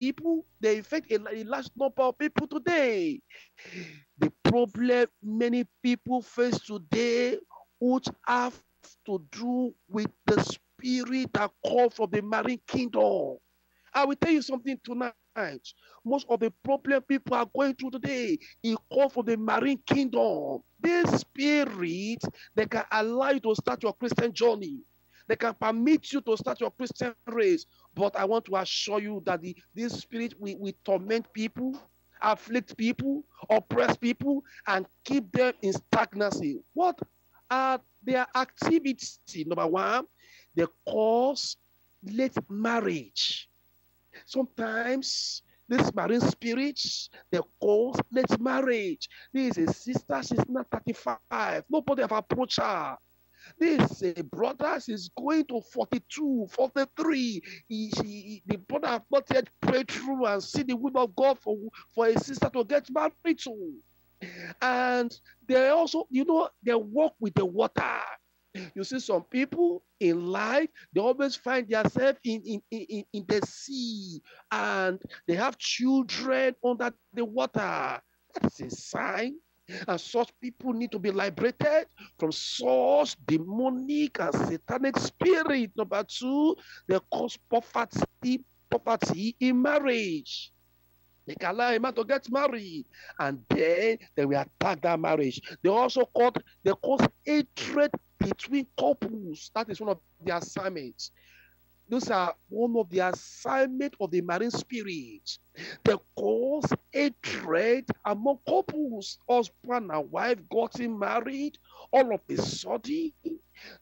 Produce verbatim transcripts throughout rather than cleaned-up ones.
people, they affect a large number of people today. The problem many people face today, which have to do with the spirit that comes from the marine kingdom. I will tell you something tonight. Most of the problem people are going through today, it comes from the marine kingdom. This spirit, they can allow you to start your Christian journey. They can permit you to start your Christian race. But I want to assure you that the, this spirit will, will torment people, afflict people, oppress people, and keep them in stagnancy. What are their activities? Number one, they cause late marriage. Sometimes this marine spirit, they cause late marriage. This is a sister, she's not thirty-five. Nobody have approached her. This uh, brother is going to forty-two, forty-three. He, he, the brother has not yet prayed through and see the will of God for, for a sister to get married to. And they also, you know, they walk with the water. You see some people in life, they always find themselves in, in, in, in the sea, and they have children under the water. That's a sign. And such people need to be liberated from such demonic and satanic spirit. Number two, they cause poverty, poverty in marriage. They can allow a man to get married, and then they will attack that marriage. They also cause, they cause hatred between couples. That is one of the assignments. Those are one of the assignments of the marine spirit. They cause hatred among couples. Husband and wife getting married. All of a sudden,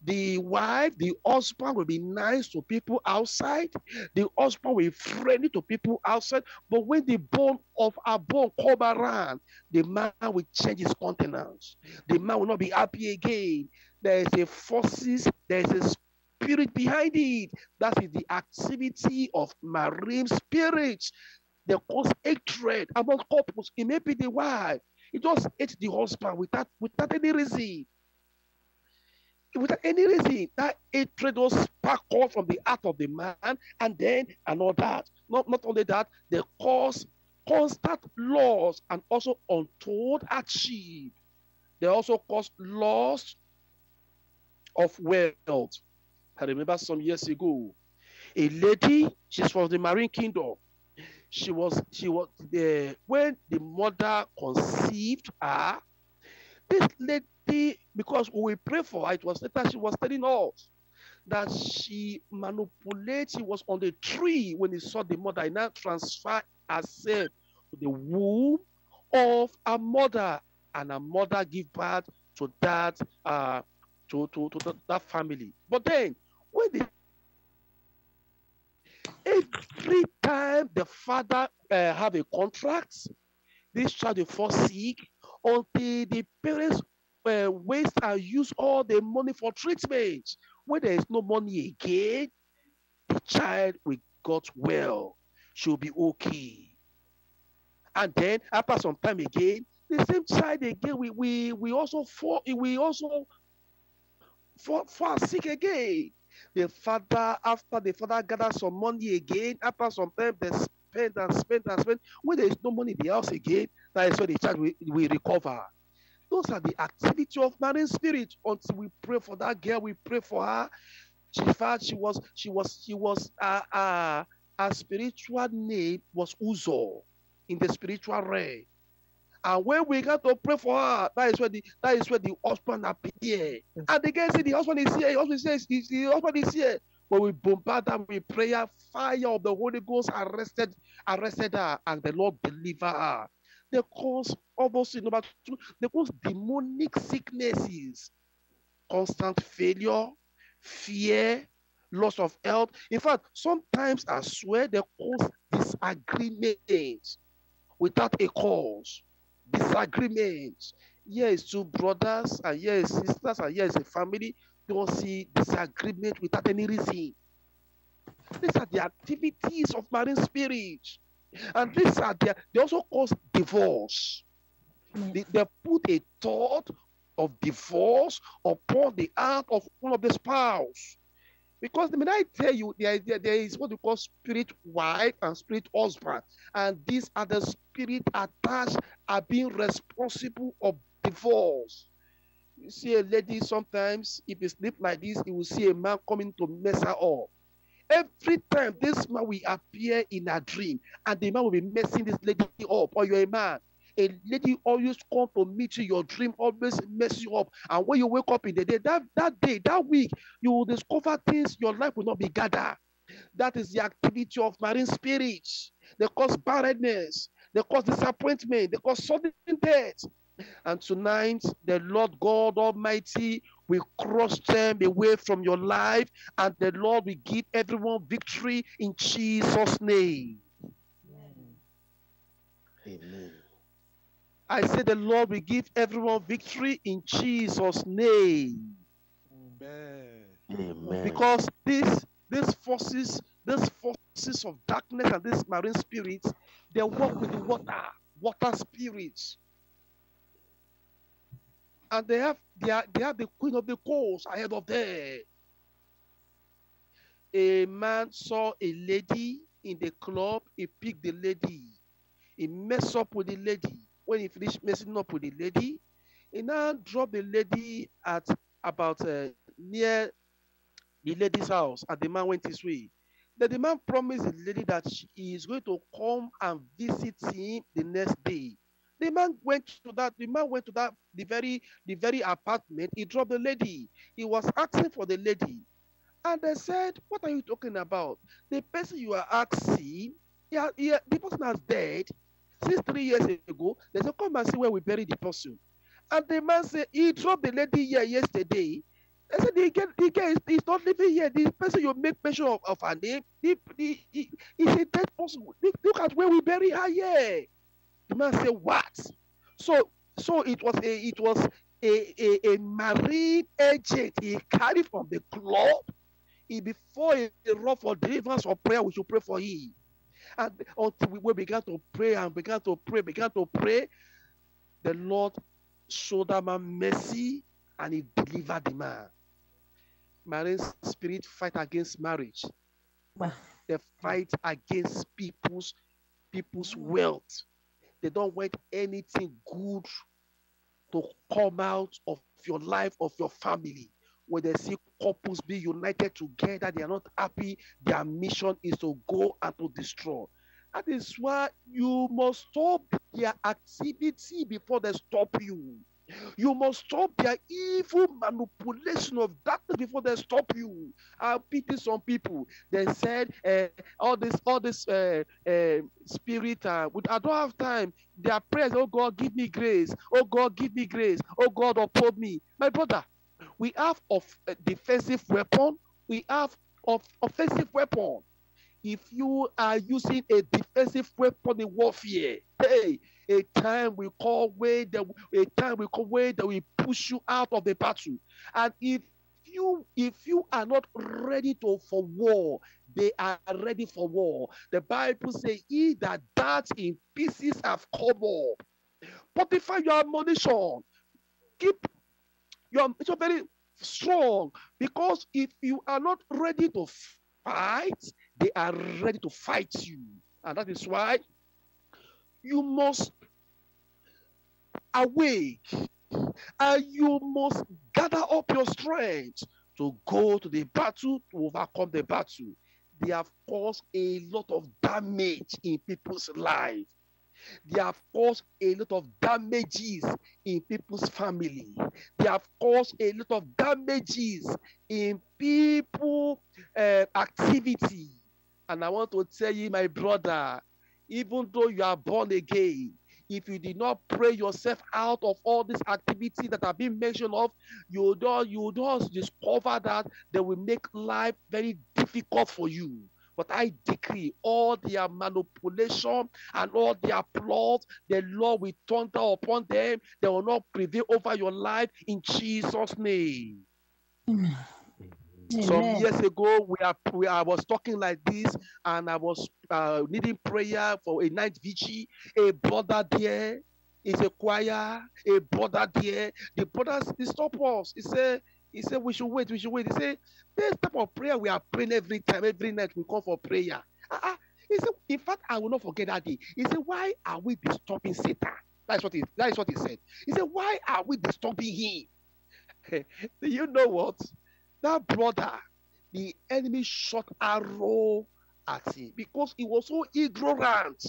the wife, the husband will be nice to people outside. The husband will be friendly to people outside. But when the bone of a bone comes around, the man will change his countenance. The man will not be happy again. There is a forces, there is a spirit behind it. That is the activity of marine spirits. They cause hatred among couples. It may be the wife. It just hates the husband without, without any reason. Without any reason, that hatred will spark off from the heart of the man, and then and all that. Not, not only that, they cause constant loss and also untold hardship. They also cause loss of wealth. I remember some years ago, a lady, she's from the marine kingdom. She was, she was there when the mother conceived her. This lady, because we pray for her, it was later she was telling us that she manipulated, she was on the tree when he saw the mother, and now transferred herself to the womb of her mother, and her mother gave birth to that, uh, to, to, to that family. But then, when the every time the father uh, have a contract, this child will fall sick until the parents uh, waste and use all the money for treatment. When there is no money again, the child will get well. She will be okay. And then after some time again, the same child again, we we we also fall. We also fall, fall sick again. The father, after the father gathers some money again, after some time they spend and spend and spend. When there is no money in the house again, that is when the child will, will recover. Those are the activity of marine spirit. Until we pray for that girl, we pray for her. She felt she was, she was, she was, uh, uh, her spiritual name was Uzo in the spiritual realm. And when we got to pray for her, that is where the, that is where the husband appeared. And they can see the husband is here, the husband is here, the husband is here. But we bombard them with prayer, fire of the Holy Ghost arrested, arrested her, and the Lord delivered her. They cause, obviously, number two, they cause demonic sicknesses, constant failure, fear, loss of health. In fact, sometimes I swear they cause disagreements without a cause. Disagreements. Here is two brothers, and here is sisters, and here is a family. You don't see disagreement without any reason. These are the activities of marine spirit, and these are the, they also cause divorce. Mm-hmm. they, they put a thought of divorce upon the heart of one of the spouse. Because the minute I tell you, there, there, there is what we call spirit wife and spirit husband. And these are the spirit attached are being responsible of divorce. You see a lady sometimes, if he sleep like this, you will see a man coming to mess her up. Every time this man will appear in a dream, and the man will be messing this lady up, or you're a man. A lady always come to meet you, your dream always mess you up. And when you wake up in the day, that, that day, that week, you will discover things your life will not be gathered. That is the activity of marine spirits. They cause barrenness, they cause disappointment, they cause sudden death. And tonight, the Lord God Almighty will cross them away from your life, and the Lord will give everyone victory in Jesus' name. Amen. I say the Lord will give everyone victory in Jesus' name. Amen. Amen. Because these these forces, these forces of darkness and these marine spirits, they work with the water, water spirits. And they have they, are, they have the queen of the coast ahead of them. A man saw a lady in the club, he picked the lady, he messed up with the lady. When he finished messing up with the lady, he now dropped the lady at about uh, near the lady's house, and the man went his way. Then the man promised the lady that he is going to come and visit him the next day. The man went to that. The man went to that the very the very apartment. He dropped the lady. He was asking for the lady, and they said, "What are you talking about? The person you are asking, yeah, yeah, the person has died." Since three years ago, they said, come and see where we bury the person. And the man said, he dropped the lady here yesterday. They said, he can, he can, he's not living here. This person, you make mention of, of her name, he, he, he, he's a dead person. Look at where we bury her here. The man said, what? So, so it was a, it was a, a, a marine agent he carried from the club. He, before a rough for deliverance or prayer, we should pray for him. And until we began to pray and began to pray, began to pray, the Lord showed that man mercy and he delivered the man. Marine spirit fight against marriage. Wow. They fight against people's people's wealth. They don't want anything good to come out of your life, of your family. When they see couples be united together, they are not happy. Their mission is to go and to destroy. That is why you must stop their activity before they stop you. You must stop their evil manipulation of darkness before they stop you. I pity some people. They said uh, all this, all this uh, uh, spirit. Uh, I don't have time. Their prayers. Oh God, give me grace. Oh God, give me grace. Oh God, uphold me, my brother. We have of a defensive weapon. We have of offensive weapon. If you are using a defensive weapon in warfare, hey, a time will come where they, a time will come where they will push you out of the battle. And if you if you are not ready to for war, they are ready for war. The Bible says, "He that darts in pieces have come up." Fortify your ammunition. Keep. You're so very strong, because if you are not ready to fight, they are ready to fight you. And that is why you must awake and you must gather up your strength to go to the battle, to overcome the battle. They have caused a lot of damage in people's lives. They have caused a lot of damages in people's family. They have caused a lot of damages in people's uh, activity. And I want to tell you, my brother, even though you are born again, if you did not pray yourself out of all these activities that have been mentioned of, you don't, you don't discover that they will make life very difficult for you. But I decree all their manipulation and all their plots, the Lord will turn down upon them. They will not prevail over your life in Jesus' name. Amen. Some years ago, we are, we, I was talking like this, and I was uh, needing prayer for a night vigil. A brother there is a choir. A brother there. The brother, he stopped us. He said, He said we should wait, we should wait. He said, this type of prayer we are praying every time, every night we come for prayer. Uh-uh. He said, in fact, I will not forget that day. He said, why are we disturbing Satan? That is what he, that is what he said. He said, why are we disturbing him? Do you know what? That brother, the enemy shot arrow at him because he was so ignorant.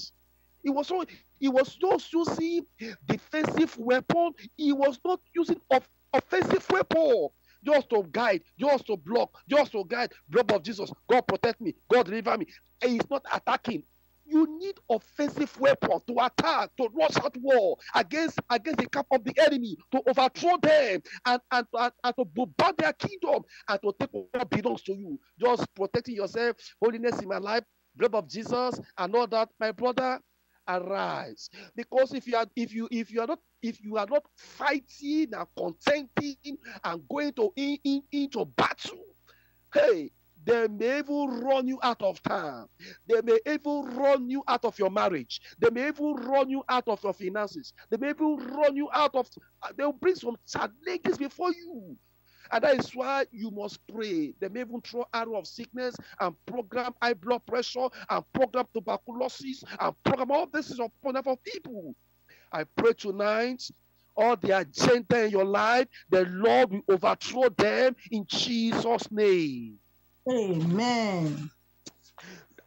He was so he was not using defensive weapon. He was not using of, offensive weapon. Just to guide, just to block, just to guide. Blood of Jesus, God protect me, God deliver me. And he's not attacking. You need offensive weapon to attack, to rush out war against against the camp of the enemy, to overthrow them and, and, and, and to bombard their kingdom and to take what belongs to you. Just protecting yourself, holiness in my life, blood of Jesus, and all that, my brother. Arise, because if you are if you if you are not if you are not fighting and contending and going to in, in, into battle, hey, they may even run you out of town. They may even run you out of your marriage. They may even run you out of your finances. They may even run you out of. They will bring some challenges before you. And that is why you must pray. They may even throw arrow of sickness and program high blood pressure and program tuberculosis and program all this is upon half of people. I pray tonight, all the agenda in your life, the Lord will overthrow them in Jesus' name. Amen.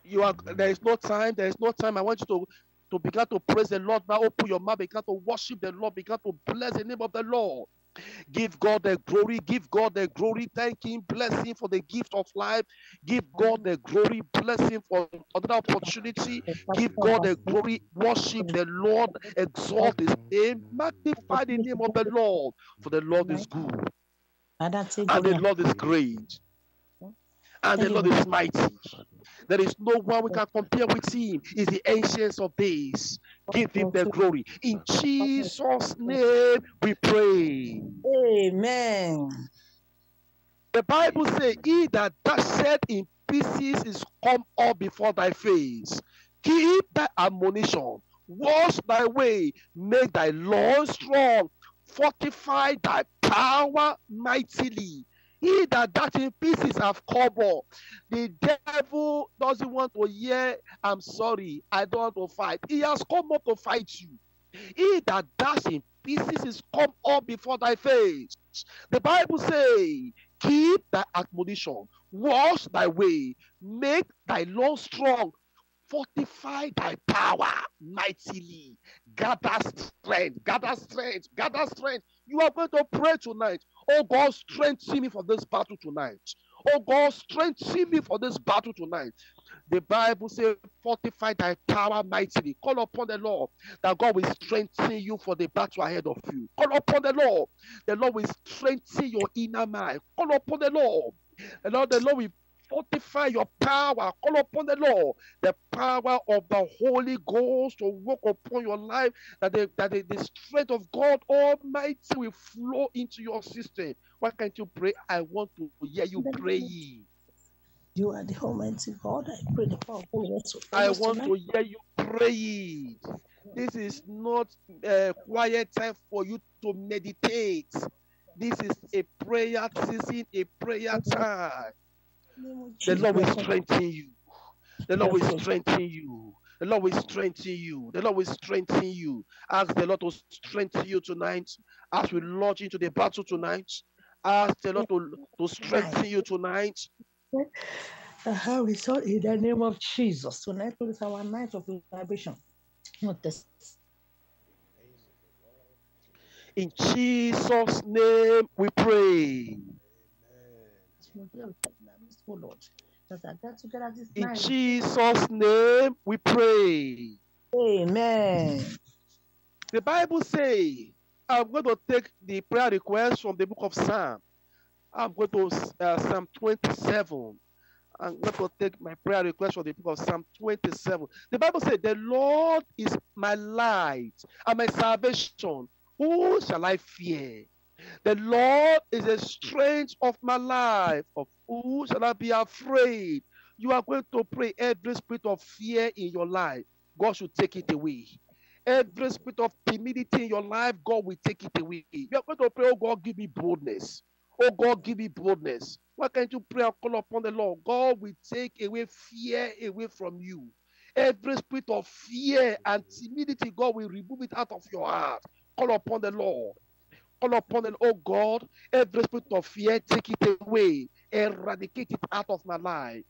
You are. There is no time. There is no time. I want you to, to begin to praise the Lord. Now open your mouth. Begin to worship the Lord. Begin to bless the name of the Lord. Give God the glory. Give God the glory. Thank him. Bless him for the gift of life. Give God the glory. Bless him for another opportunity. Give God the glory. Worship the Lord. Exalt his name. Magnify the name of the Lord. For the Lord is good. And the Lord is great. And the Lord is mighty. There is no one we can compare with him. He's the Ancient of Days. Give him the glory. In Jesus' name we pray. Amen. The Bible says, he that dasheth in pieces is come up before thy face. Keep thy admonition. Wash thy way. Make thy law strong. Fortify thy power mightily. He that that in pieces have come up. The devil doesn't want to hear, I'm sorry, I don't want to fight. He has come up to fight you. He that that in pieces is come up before thy face. The Bible says, keep thy admonition, wash thy way, make thy law strong, fortify thy power mightily. Gather strength, gather strength, gather strength. You are going to pray tonight. Oh God, strengthen me for this battle tonight. Oh God, strengthen me for this battle tonight. The Bible says, fortify thy power mightily. Call upon the Lord that God will strengthen you for the battle ahead of you. Call upon the Lord. The Lord will strengthen your inner mind. Call upon the Lord. The Lord, the Lord will fortify your power. Call upon the Lord. The power of the Holy Ghost to work upon your life. That the, that the, the strength of God Almighty will flow into your system. Why can't you pray? I want to hear you pray. You are the Almighty God. I pray the power of God. I want to hear you pray. This is not a quiet time for you to meditate. This is a prayer season, a prayer time. The Lord will strengthen you. The Lord will strengthen you. The Lord will strengthen you. The Lord will strengthen you. Ask the Lord to strengthen you tonight. As we launch into the battle tonight, ask the Lord to, to strengthen you tonight. Uh, we saw in the name of Jesus. Tonight is our night of liberation. Not this. In Jesus' name we pray. Lord, in Jesus' name we pray. Amen. The Bible says, I'm going to take the prayer request from the book of Psalm. I'm going to uh, Psalm twenty-seven. I'm going to take my prayer request from the book of Psalm twenty-seven. The Bible says, the Lord is my light and my salvation. Who shall I fear? The Lord is the strength of my life. Of who shall I be afraid? You are going to pray every spirit of fear in your life. God should take it away. Every spirit of timidity in your life, God will take it away. You are going to pray, oh God, give me boldness. Oh God, give me boldness. Why can't you pray and call upon the Lord? God will take away fear away from you. Every spirit of fear and timidity, God will remove it out of your heart. Call upon the Lord. Call upon the Lord. Oh God, every spirit of fear, take it away. Eradicate it out of my life.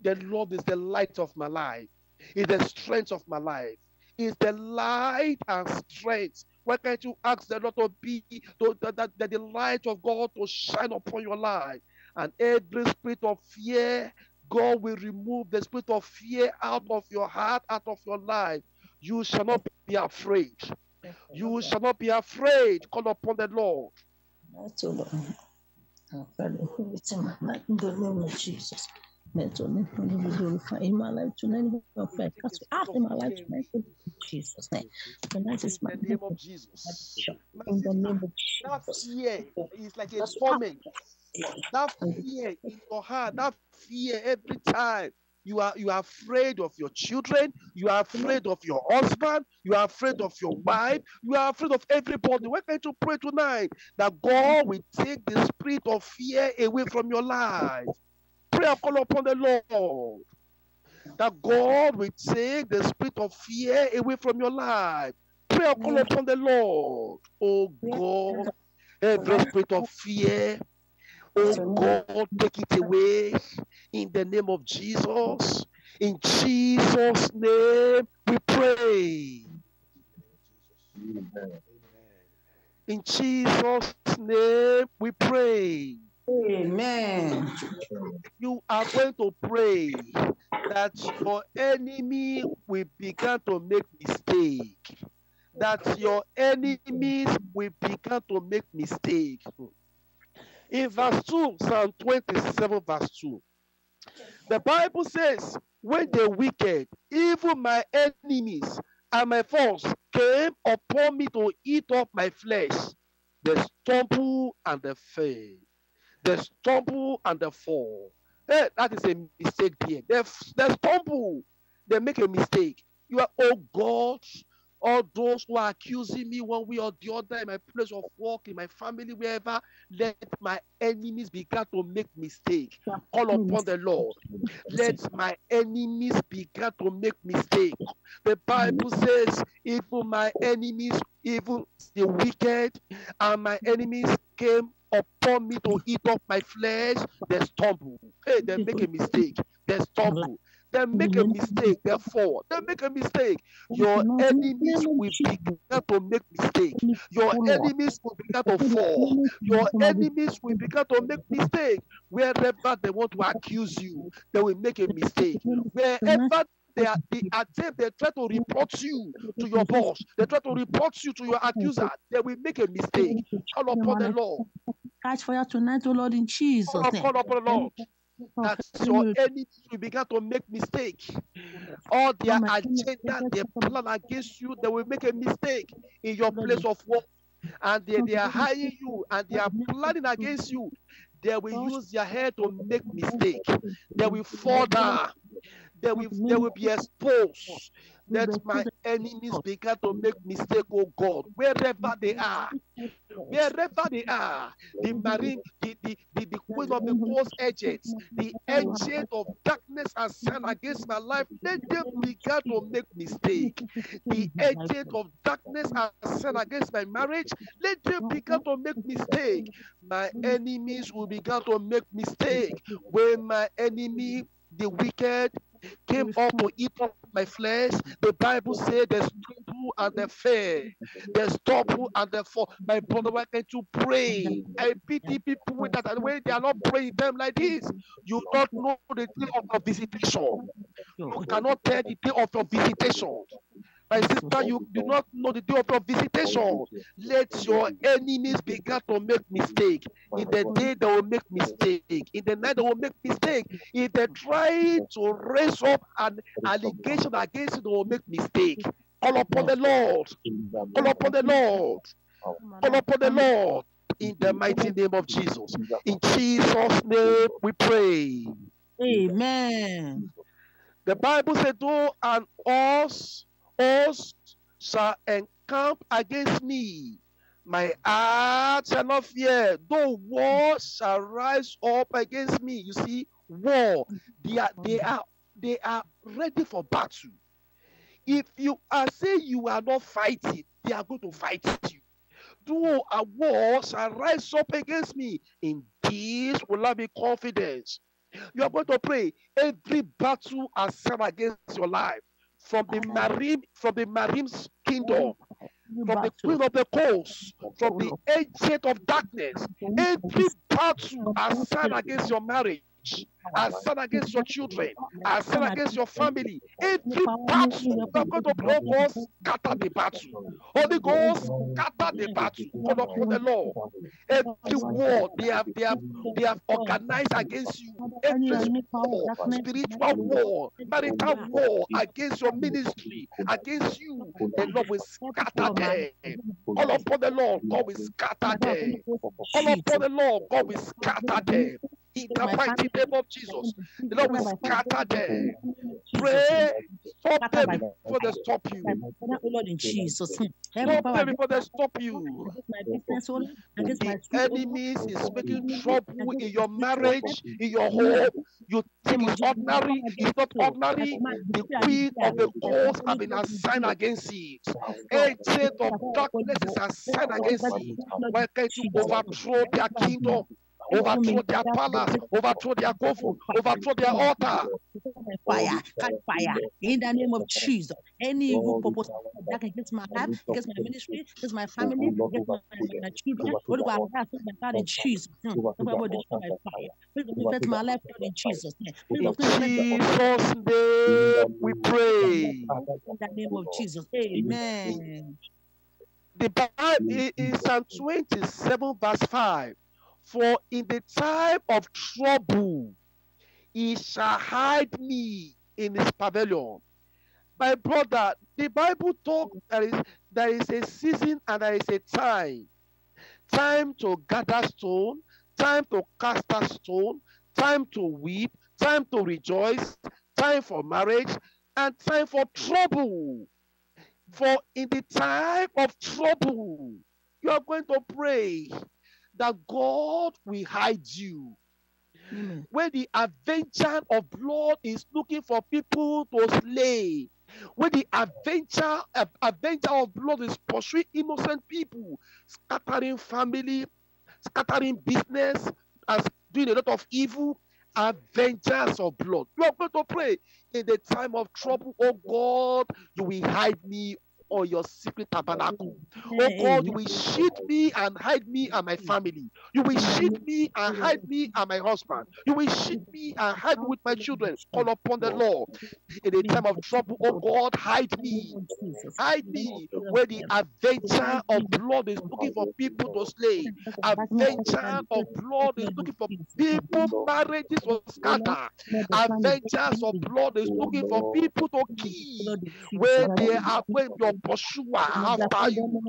The Lord is the light of my life. Is the strength of my life. Is the light and strength. Why can't you ask the Lord to be, to, that, that, that the light of God to shine upon your life? And every spirit of fear, God will remove the spirit of fear out of your heart, out of your life. You shall not be afraid. You shall not be afraid. Call upon the Lord. Not too long. In the name of Jesus. Mental, mental, mental, in my life tonight, after my life tonight, in Jesus' name. And that is my name of Jesus. In the name of Jesus. That fear is like a torment. That fear in your heart, that fear every time. You are, you are afraid of your children. You are afraid of your husband. You are afraid of your wife. You are afraid of everybody. Why can't you pray tonight that God will take the spirit of fear away from your life? Pray and call upon the Lord that God will take the spirit of fear away from your life. Pray and call upon the Lord. Oh God, every spirit of fear, oh God, take it away in the name of Jesus. In Jesus' name we pray. In Jesus' name we pray. Amen. You are going to pray that your enemy will begin to make mistake. That your enemies will begin to make mistake. In verse two, Psalm twenty-seven, verse two, the Bible says, when the wicked, even my enemies and my foes, came upon me to eat up my flesh, they stumble and they fail. They stumble and they fall. Hey, that is a mistake there. They, they stumble. They make a mistake. You are, oh God, all those who are accusing me one way or the other in my place of work, in my family, wherever, let my enemies begin to make mistake. Call upon the Lord. Let my enemies begin to make mistake. The Bible says, even my enemies, even the wicked, and my enemies came upon me to eat up my flesh, they stumble. Hey, they make a mistake. They stumble. They make a mistake. They fall. They make a mistake. Your enemies will begin to make mistake. Your enemies will begin to fall. Your enemies will begin to make mistake. Wherever they want to accuse you, they will make a mistake. Wherever They, are, they attempt, they try to report you to your boss. They try to report you to your accuser. They will make a mistake. Call upon the Lord. Catch fire tonight, O Lord, in Jesus' name. Call upon the Lord. That your enemies will begin to make mistake. All their agenda, their plan against you, they will make a mistake in your place of work. And they, they are hiring you, and they are planning against you. They will use their head to make mistake. They will fall down. They will, they will be exposed. Let my enemies begin to make mistake, oh God, wherever they are. Wherever they are, the marine, the, the, the, the queen of the false agents, the agent of darkness and sin against my life, let them begin to make mistake. The agent of darkness and sin against my marriage, let them begin to make mistake. My enemies will begin to make mistake. When my enemy, the wicked, came up to eat up my flesh, the Bible said they stumble and they fail. They stumble and they fall. My brother, why can't you pray? I pity people with that, and when they are not praying them like this, you don't know the day of your visitation. You cannot tell the day of your visitation. My sister, you do not know the day of your visitation. Let your enemies begin to make mistake. In the day, they will make mistake. In the night, they will make mistake. If they try to raise up an allegation against you, they will make mistake. Call upon the Lord. Call upon the Lord. Call upon the Lord. In the mighty name of Jesus. In Jesus' name, we pray. Amen. The Bible said, though an horse shall encamp against me, My heart shall not fear, though war shall rise up against me. You see, war, they are, they are, they are ready for battle. If you are saying you are not fighting, they are going to fight you. Though a war shall rise up against me, in this will I be confident. You are going to pray. Every battle has come against your life, from the marine, from the marine's kingdom, from the queen of the coast, from the agent of darkness. Every battle has come against your marriage, as son against your children, as son against your family. Every battle, I'm going to pray, God, scatter the battle. Holy Ghost, scatter the battle. Call upon the Lord. Every war they have, they have, they have organized against you. Every war, spiritual war, marital war against your ministry, against you, the Lord will scatter them. Call upon the Lord, God will scatter them. Call upon the Lord, God will scatter them. In the mighty name of Jesus, the Lord will scatter them. Pray, stop them before they stop you. Stop them before they stop you. The enemy is making trouble in your marriage, in your home. You think it's ordinary, it's not ordinary. The queen of the coast has been assigned against it. Agent of darkness is assigned against it. Why can't you overthrow their kingdom? Overthrow their palace, overthrow their coffin, overthrow their altar. Fire, cut fire. In the name of Jesus, any evil purpose that against my life, against my ministry, against my family, against my, my children, what do I have to my God in Jesus? Fire. My life in Jesus' name. In Jesus' name we pray. In the name of Jesus. Amen. The Bible is Psalm twenty-seven, verse five. For in the time of trouble, he shall hide me in his pavilion. My brother, the Bible talks there is, there is a season and there is a time. Time to gather stone, time to cast a stone, time to weep, time to rejoice, time for marriage, and time for trouble. For in the time of trouble, you are going to pray that God will hide you. Mm. When the avenger of blood is looking for people to slay, when the avenger, uh, avenger of blood is pursuing innocent people, scattering family, scattering business, as doing a lot of evil, avengers of blood. You are going to pray, in the time of trouble, oh God, you will hide me or your secret tabernacle. Oh God, you will shield me and hide me and my family. You will shield me and hide me and my husband. You will shield me and hide me with my children. Call upon the Lord. In a time of trouble, oh God, hide me. Hide me where the avenger of blood is looking for people to slay. Avenger of blood is looking for people, marriages to scatter. Avengers of blood is looking for people to kill. Where they are, when your pursuer after you.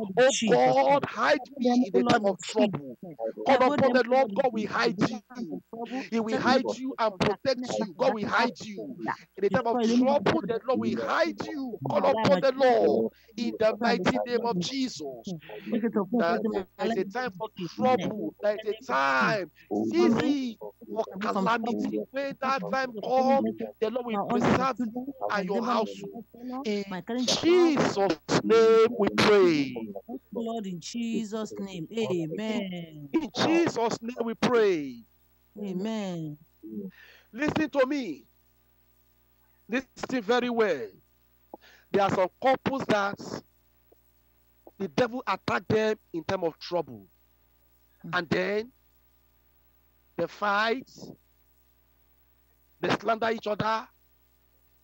Oh God, hide me in the time of trouble. Call upon the Lord, God will hide you. He will hide you and protect you. God will hide you. In the time of trouble, the Lord will hide you. Call upon the Lord in the mighty name of Jesus. That there is a time for trouble. There is a time, season for calamity. When that time comes, the Lord will preserve you and your household. In Jesus' name we pray. Lord, in Jesus' name, amen. In Jesus' name we pray. Amen. Listen to me. Listen very well. There are some couples that the devil attacked them in time of trouble. And then they fight, they slander each other,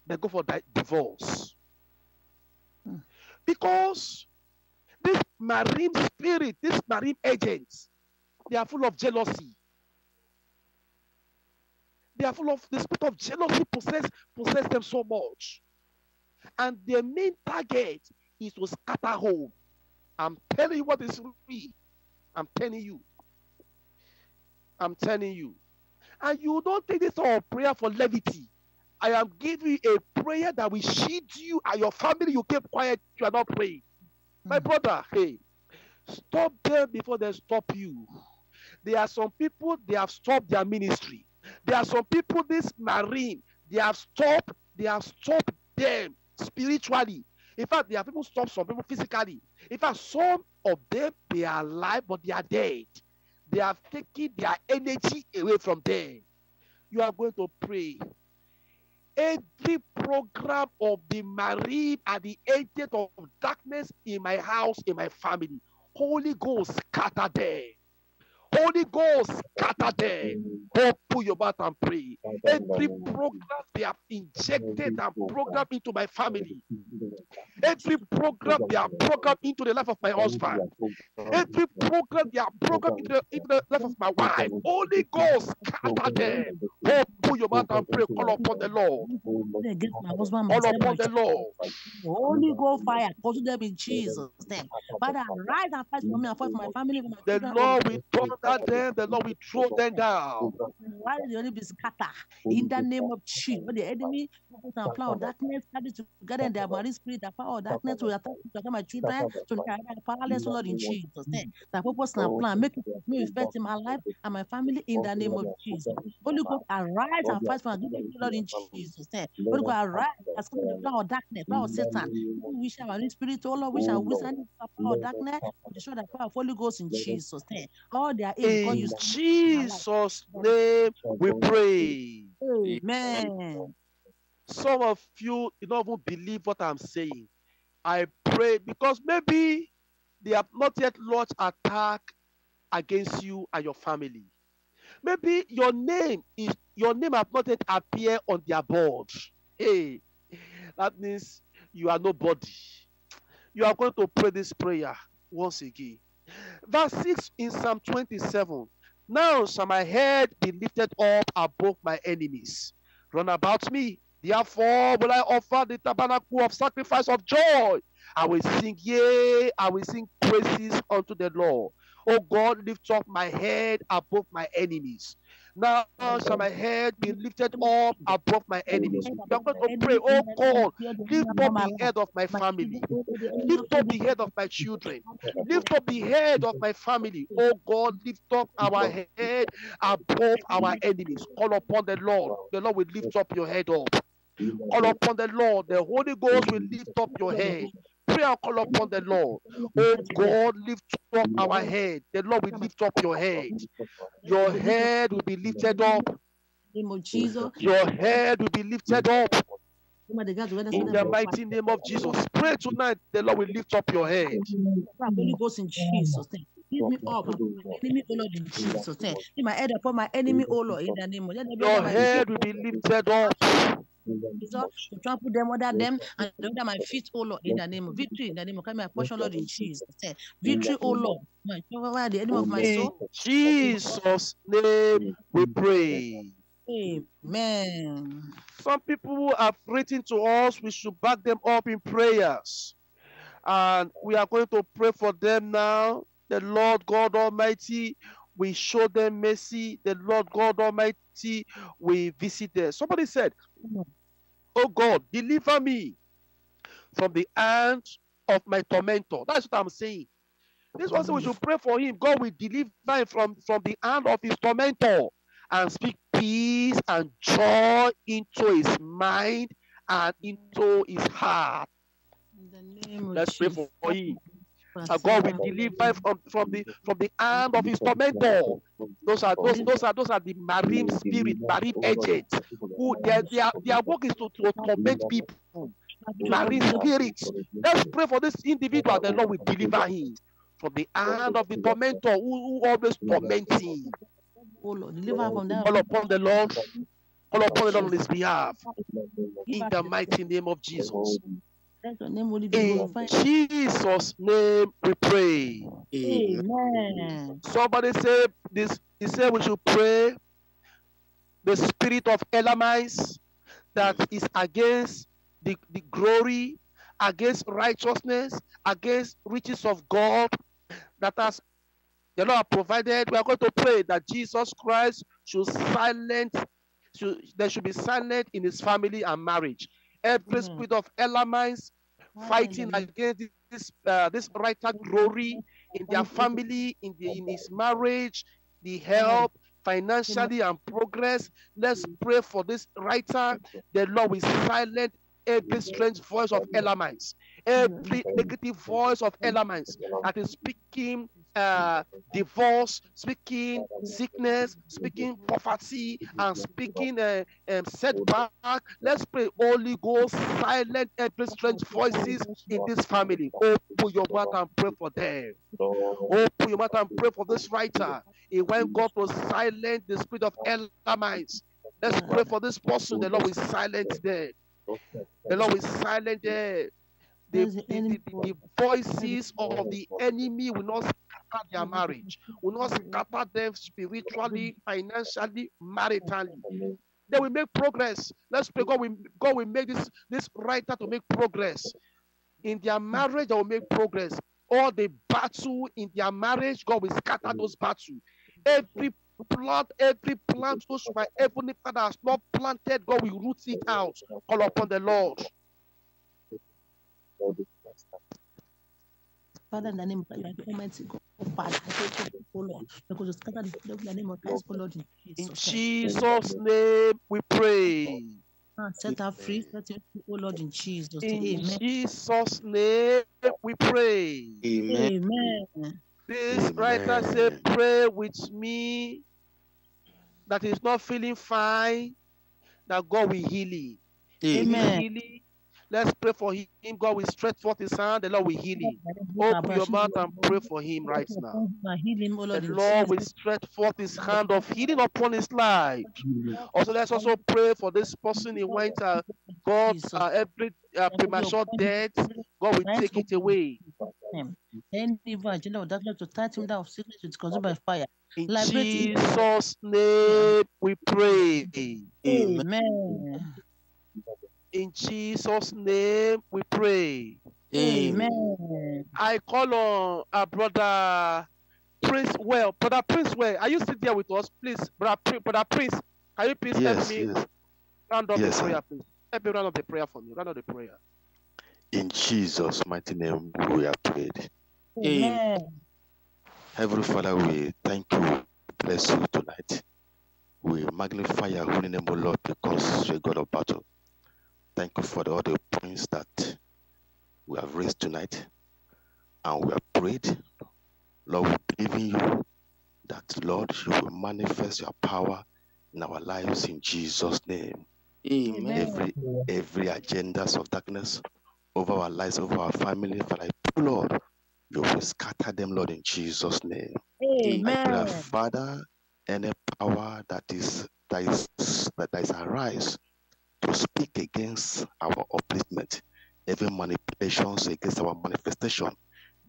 they go for divorce. Because this marine spirit, this marine agents, they are full of jealousy. They are full of the spirit of jealousy possess, possess them so much. And their main target is to scatter home. I'm telling you what is real. I'm telling you. I'm telling you. And you don't take this all prayer for levity. I am giving you a prayer that will shield you and your family. You keep quiet. You are not praying. Mm-hmm. My brother, hey, Stop them before they stop you. There are some people, they have stopped their ministry. There are some people, this marine, they have stopped, they have stopped them spiritually. In fact, there are people stop some people physically. In fact, some of them, they are alive, but they are dead. They have taken their energy away from them. You are going to pray. Every program of the marine and the agent of darkness in my house, in my family, Holy Ghost, scatter them. Holy Ghost, scatter them. Open your mouth and pray. Every program they have injected and programmed into my family. Every program they have programmed into the life of my husband. Every program they have programmed into the, into the life of my wife. Holy Ghost, scatter them. Open your mouth and pray. Call upon the Lord. Call upon the Lord. Holy Ghost fire. Go to them in Jesus' name. Father, rise and fight for me and fight for my family. The Lord will turn that them. The Lord will throw them down. Why the enemy be scattered in the name of Jesus? The enemy and power of darkness gathered together in their marine spirit, the power of darkness to attack my children, to carry the powerless, Lord, in Jesus' name. The purpose and plan make me respect in my life and my family in the name of Jesus. Holy God, arise and fight for me, Lord, in Jesus' name. Holy God, arise and scatter the power of darkness, power of Satan. We shall marine spirit, all of which are withstand the power of darkness, to destroy the power of Holy Ghost in Jesus' name. All their aim, in Jesus' name. Name we pray. Amen. Some of you, you don't even believe what I'm saying. I pray because maybe they have not yet launched attack against you and your family. Maybe your name is your name has not yet appeared on their board. Hey, that means you are nobody. You are going to pray this prayer once again. Verse six in Psalm twenty-seven. Now shall my head be lifted up above my enemies. Run about me. Therefore will I offer the tabernacle of sacrifice of joy. I will sing, yea, I will sing praises unto the Lord. O God, lift up my head above my enemies. Now shall my head be lifted up above my enemies. You are going to pray, oh God, lift up the head of my family. Lift up the head of my children. Lift up the head of my family. Oh God, lift up our head above our enemies. Call upon the Lord. The Lord will lift up your head up. Call upon the Lord. The Holy Ghost will lift up your head. Pray and call upon the Lord. Oh God, lift up our head. The Lord will lift up your head. Your head will be lifted up. Your head will be lifted up. In the mighty name of Jesus. Pray tonight. The Lord will lift up your head. Holy Ghost in Jesus' name. Give me up, my enemy, O Lord, in Jesus' name. Give my head upon my enemy, O Lord, in the name of Jesus. Your head will be lifted up. To trample them under them and under my feet, oh Lord, in the name of victory, in the name of my portion, Lord, in Jesus' name. Victory, oh Lord, my Lord, the enemy of my soul. In Jesus' name we pray. Amen. Some people have written to us, we should back them up in prayers. And we are going to pray for them now. The Lord God Almighty, we show them mercy. The Lord God Almighty, we visit them. Somebody said, oh God, deliver me from the hand of my tormentor. That's what I'm saying. This one said we should pray for him. God will deliver him from, from the hand of his tormentor and speak peace and joy into his mind and into his heart. In the name Let's pray for, for him. And God will deliver from, from the from the hand of his tormentor. Those are those those are those are the marine spirit, marine agents who their their, their work is to, to torment people. Marine spirits. Let's pray for this individual. The Lord will deliver him from the hand of the tormentor who, who always torments him. Call upon the Lord. Call upon the Lord on his behalf. In the mighty name of Jesus. In Jesus' name we pray. Amen. Somebody said this, he said we should pray the spirit of Elamites that is against the, the glory, against righteousness, against riches of God that has the Lord provided. We are going to pray that Jesus Christ should silence, should, there should be silence in his family and marriage. Every spirit of Elamites fighting against this uh, this right tag Rory in their family, in the in his marriage, the help financially and progress. Let's pray for this writer. The Lord will silence every strange voice of elements, every negative voice of elements that is speaking uh, divorce, speaking sickness, speaking poverty, and speaking uh, um, setback. Let's pray, Holy Ghost, silence every strange voices in this family. Open your mouth and pray for them. Open your mouth and pray for this writer. He went God to silence the spirit of elements. Let's pray for this person. The Lord will silence them. The Lord will silence them. The, the, the, the voices of the enemy will not scatter their marriage, will not scatter them spiritually, financially, maritally. They will make progress. Let's pray. God will, God will make this, this writer to make progress. In their marriage, they will make progress. All the battle in their marriage, God will scatter those battles. Every plant, every plant, those my heavenly Father has not planted, God will root it out. Call upon the Lord. Father, in the name of the in Jesus' name we pray. Set us free, set us free, O Lord, in Jesus' name. In Jesus' name we pray. Amen. Amen. This writer said, pray with me that is not feeling fine, that God will heal it. Amen. Let's pray for him. God will stretch forth his hand. The Lord will heal him. Open your mouth and pray for him right now. The Lord will stretch forth his hand of healing upon his life. Also, let's also pray for this person. He went, uh, God, uh, every uh, premature death, God will take it away. Any virgin of darkness to tie him down of sickness is consumed by fire. In Jesus' name we pray. Amen. In Jesus' name we pray. Amen. I call on our brother Prince Well. Brother Prince Well, are you still there with us? Please, brother, brother Prince, can you please yes, help me yes. round up yes, the prayer, sir. Please? Help me round up the prayer for me. Round up the prayer. In Jesus' mighty name we are prayed. Amen. Heavenly Father, we thank you, bless you tonight. We magnify your holy name, O Lord, because you're God of battle. Thank you for all the points that we have raised tonight, and we have prayed. Lord, we believe in you that, Lord, you will manifest your power in our lives in Jesus' name. Amen. Every every agendas of darkness over our lives, over our family, for I pray, Lord, you will scatter them, Lord, in Jesus' name. Amen. I pray, Father, any power that is that is that is arise to speak against our upliftment, every manipulations against our manifestation.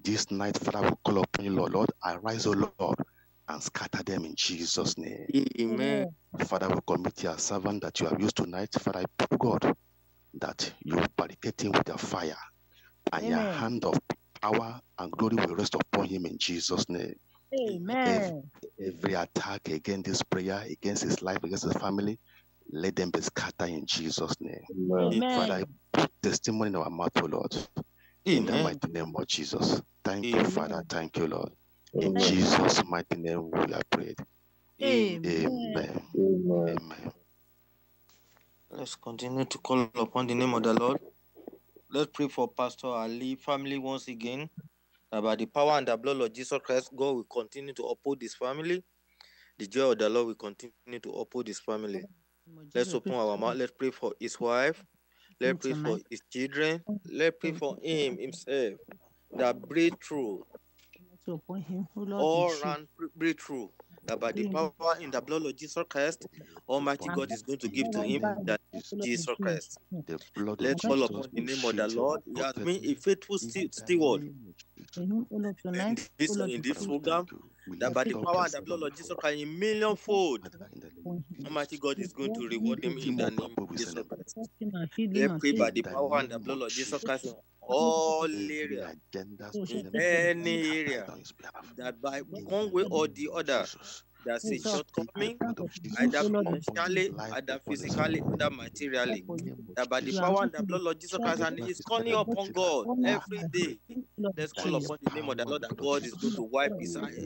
This night, Father, we call upon you, Lord. Lord, arise, O Lord, and scatter them in Jesus' name. Amen. Father, we commit your servant that you have used tonight. Father, I pray, God, that you barricade him with your fire, and Amen. Your hand of power and glory will rest upon him in Jesus' name. Amen. Every, every attack against this prayer, against his life, against his family, let them be scattered in Jesus' name. Amen. Father, I put testimony in our mouth, O Lord. In Amen. The mighty name of Jesus. Thank Amen. You, Father. Thank you, Lord. In Amen. Jesus' mighty name, we have prayed. Amen. Amen. Amen. Amen. Let's continue to call upon the name of the Lord. Let's pray for Pastor Ali family once again. By the power and the blood of Jesus Christ, God will continue to uphold his family. The joy of the Lord will continue to uphold his family. Let's open our mouth. Let's pray for his wife. Let's pray for his children. Let's pray for him himself. That breakthrough, all round breakthrough. That by the power in the blood of Jesus Christ, Almighty God is going to give to him that Jesus Christ. Let's call upon the name of the Lord. He has been a faithful steward in this, in this program. That by the power and the blood of Jesus Christ, a millionfold, Almighty God is going to reward him in the name of Jesus Christ. Let's pray by the power and the blood of Jesus Christ in all areas, in any area, that by one way or the other, That's a shortcoming, either mentally, either physically, either materially. That by the power and the blood of Jesus Christ, and He's calling upon God every day. Let's call upon the name of the Lord, that God is going to wipe His eyes.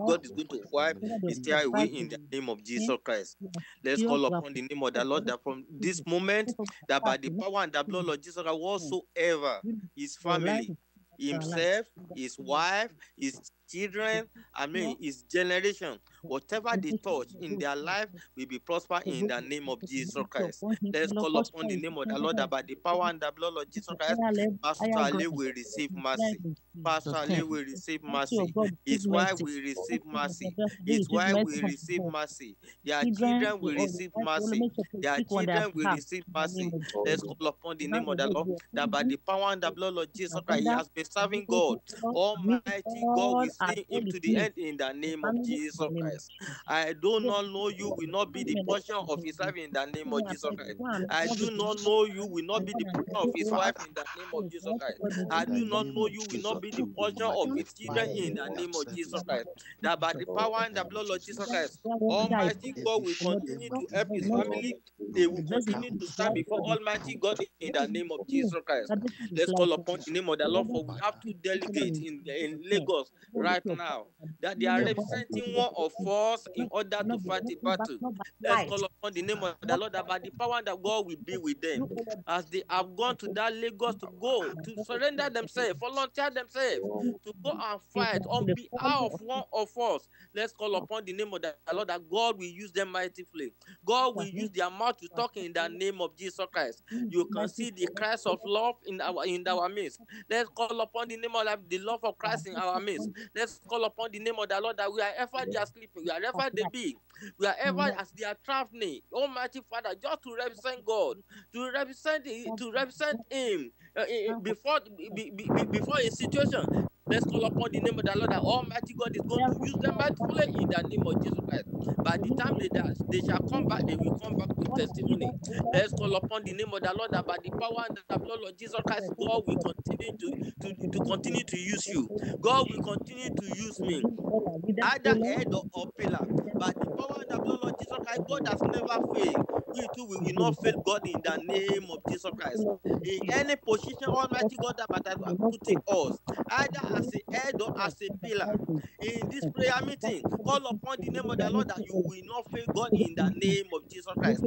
God is going to wipe His tear away in the name of Jesus Christ. Let's call upon the name of the Lord, that from this moment, that by the power and the blood of Jesus Christ, whatsoever His family, Himself, His wife, His children, I mean His generation, whatever they touch in their life will be prosper in the name of Jesus Christ. Let's call upon the name of the Lord, that by the power and the blood of Jesus Christ, Pastor Ali will receive mercy. Pastor Ali will receive mercy. His wife will receive mercy. His wife will receive mercy. Their children will receive mercy. Their children will receive mercy. Let's call upon the name of the Lord, that by the power and the blood of Jesus Christ, He has been serving God. Almighty God is him to the end in the name of Jesus Christ. I do not know you will not be the portion of his life in the name of Jesus Christ. I do not know you will not be the portion of his wife in the name of Jesus Christ. I do not know you will not be the portion of his children in the name of Jesus Christ. That by the power and the blood of Jesus Christ, Almighty God will continue to help his family. They will continue to stand before Almighty God in the name of Jesus Christ. Let's call upon the name of the Lord, for we have two delegates in, in Lagos right now, that they are representing one of us in order to fight a battle. Let's call upon the name of the Lord, that by the power that God will be with them, as they have gone to that Lagos to go, to surrender themselves, volunteer themselves, to go and fight on behalf of one of us. Let's call upon the name of the Lord, that God will use them mightily. God will use their mouth to talk in the name of Jesus Christ. You can see the Christ of love in our, in our midst. Let's call upon the name of the love of Christ in our midst. Let's call upon the name of the Lord, that we are ever they are sleeping, we are ever they be, we are ever as they are traveling. Almighty Father, just to represent God, to represent to represent Him uh, before be, be, before a situation. Let's call upon the name of the Lord, that Almighty God is going to use them mightily in the name of Jesus Christ. By the time they, they shall come back, they will come back with testimony. Let's call upon the name of the Lord, that by the power and the blood of Jesus Christ, God will continue to, to, to continue to use you. God will continue to use me, either head or, or pillar. By the power and the blood of Jesus Christ, God has never failed. We too we will not fail God in the name of Jesus Christ. In any position, Almighty God, that has put us, either as a head or as a pillar. In this prayer meeting, call upon the name of the Lord, that you will not fail God in the name of Jesus Christ.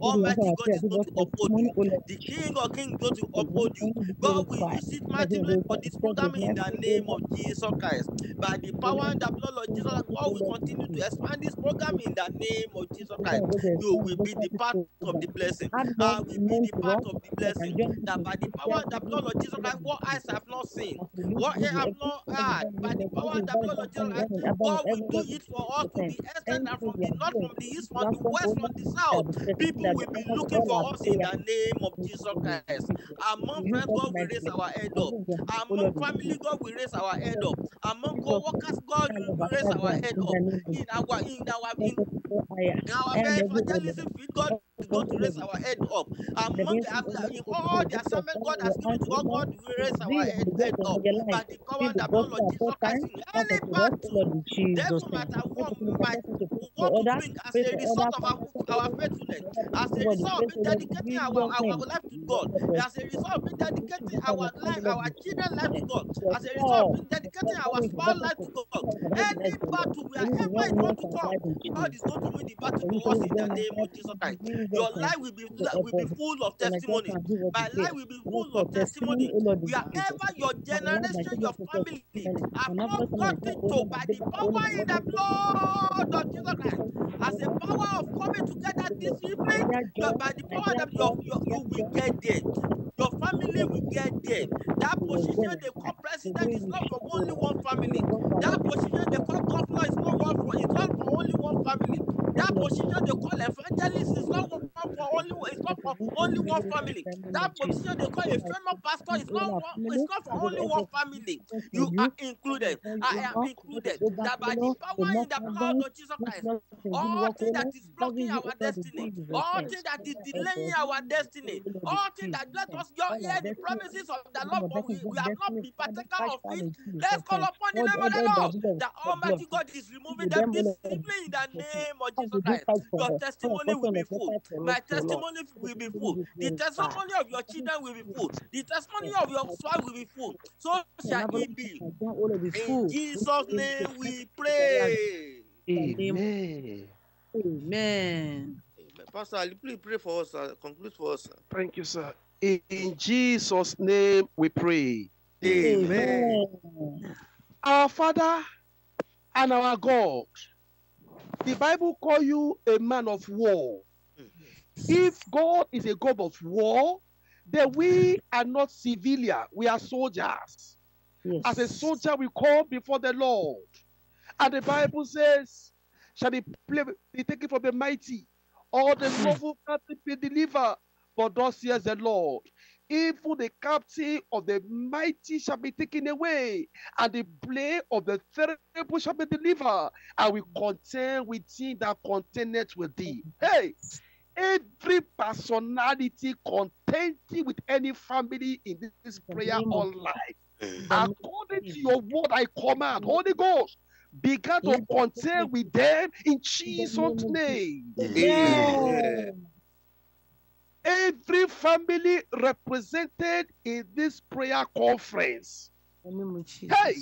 Almighty God is going to uphold you. The King of Kings is going to uphold you. God will use it mightily for this program in the name of Jesus Christ. By the power and the blood of Jesus, God will continue to expand this program in the name of Jesus Christ. You will be the part of the blessing. I will be the part of the blessing. That by the power and the blood of Jesus Christ, what eyes have not seen, what ears have not heard, by the power and the blood of Jesus Christ, God will do it for us to the extent and from the north, from the east, from the west, from the south. People will be looking for us in the name of Jesus Christ. Among friends, God will raise our head up. Among family, God will raise our head up. Among co-workers, God will raise our head up. In our in our in our evangelism, God is going to raise our head up. Among the, in all the assignment God has given to us, God will raise our head, head up. By the power and the blood of Jesus Christ, in any battle, therefore matter what we might want to bring as a result of our, our faithfulness, as a result of dedicating our, our, our life to God, as a result of dedicating our life, our children's life to God, as a result of dedicating our spouse life to God, any battle we are ever going to come, God is going to win the battle for us in the name of Jesus Christ. Your life will be, will be full of testimony. My life will be full of testimony. Wherever your generation, your family, are not gotten to by the power in the blood of Jesus Christ. As a power of coming together this evening, by the power that you, you, you will get there. Your family will get there. That position they call president is not for only one family. That position they call governor is not one for, it's not for only one family. That position they call evangelist is not one for only, it's not for only one family. That position they call a famous pastor is not one, it's not for only one family. You are included. I am included. That by the power in the blood of Jesus Christ, all things that is blocking our destiny, all things that is delaying our destiny, all things that let us not hear the promises of the Lord, but we, we have not been partaker of it. Let's call upon the name of the Lord. The Almighty God is removing them this evening in the name of Jesus Christ. Your testimony will be full. My testimony will be full. The testimony of your children will be full. The testimony of your wife will be full. So shall it be. In Jesus' name we pray. Amen. Amen. Pastor, please pray for us. Conclude for us. Thank you, sir. In Jesus' name we pray. Amen. Amen. Our Father and our God, the Bible calls you a man of war. Mm-hmm. If God is a God of war, then we are not civilians, we are soldiers. Yes. As a soldier, we come before the Lord. And the Bible says, shall be, be taken from the mighty, or the lawful captive be delivered. For thus says the Lord, even the captive of the mighty shall be taken away, and the prey of the terrible shall be delivered, and we contend with him that contendeth with thee. Hey, every personality contending with any family in this prayer online, according to your word I command, Holy Ghost, begin to contend with them in Jesus' name. Amen. Every family represented in this prayer conference, hey,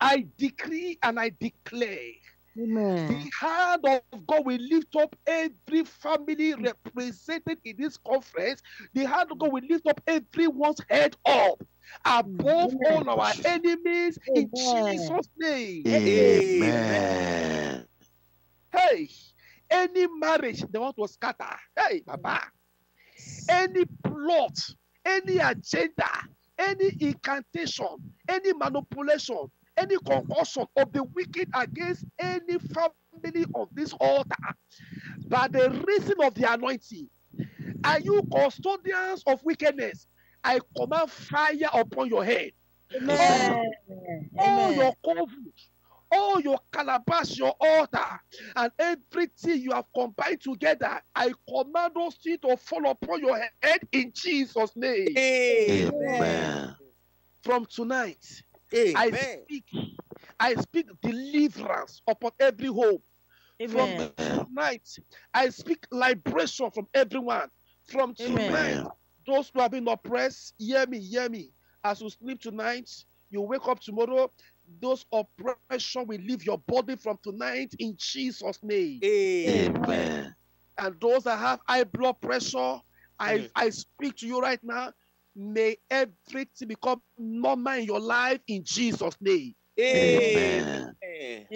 I decree and I declare, amen, the hand of God will lift up every family represented in this conference. The hand of God will lift up everyone's head up above, amen, all our enemies, amen, in Jesus' name. Amen. Hey, any marriage they want to scatter, hey, Baba. Any plot, any agenda, any incantation, any manipulation, any concussion of the wicked against any family of this altar, by the reason of the anointing, are you custodians of wickedness? I command fire upon your head. Amen. All, all Amen. Your covers, all your calabash, your altar, and everything you have combined together, I command those things to fall upon your head in Jesus' name. Amen. Amen. From tonight, Amen. I speak, I speak deliverance upon every home. Amen. From tonight, I speak liberation from everyone. From tonight, Amen. Those who have been oppressed, hear me, hear me. As you sleep tonight, you wake up tomorrow, those oppression will leave your body from tonight in Jesus' name. Amen. And those that have high blood pressure, I, mm. I speak to you right now, may everything become normal in your life in Jesus' name. Amen. Amen.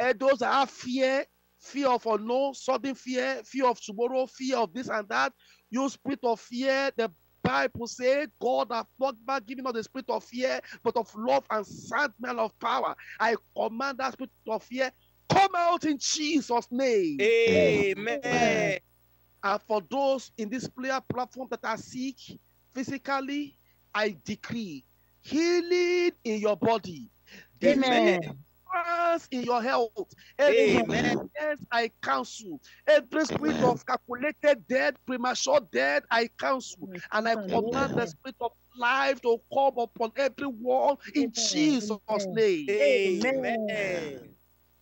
And those that have fear, fear of unknown, sudden fear, fear of tomorrow, fear of this and that, you spirit of fear, the Bible says, God hath not given us the spirit of fear, but of love and sound mind of power. I command that spirit of fear, come out in Jesus' name. Amen. Amen. And for those in this prayer platform that are sick physically, I decree healing in your body. Amen. Amen. In your health, every I counsel every spirit Amen. Of calculated death, premature death, I counsel, and I command the spirit of life to come upon everyone in Amen. Jesus' name. Amen. Amen.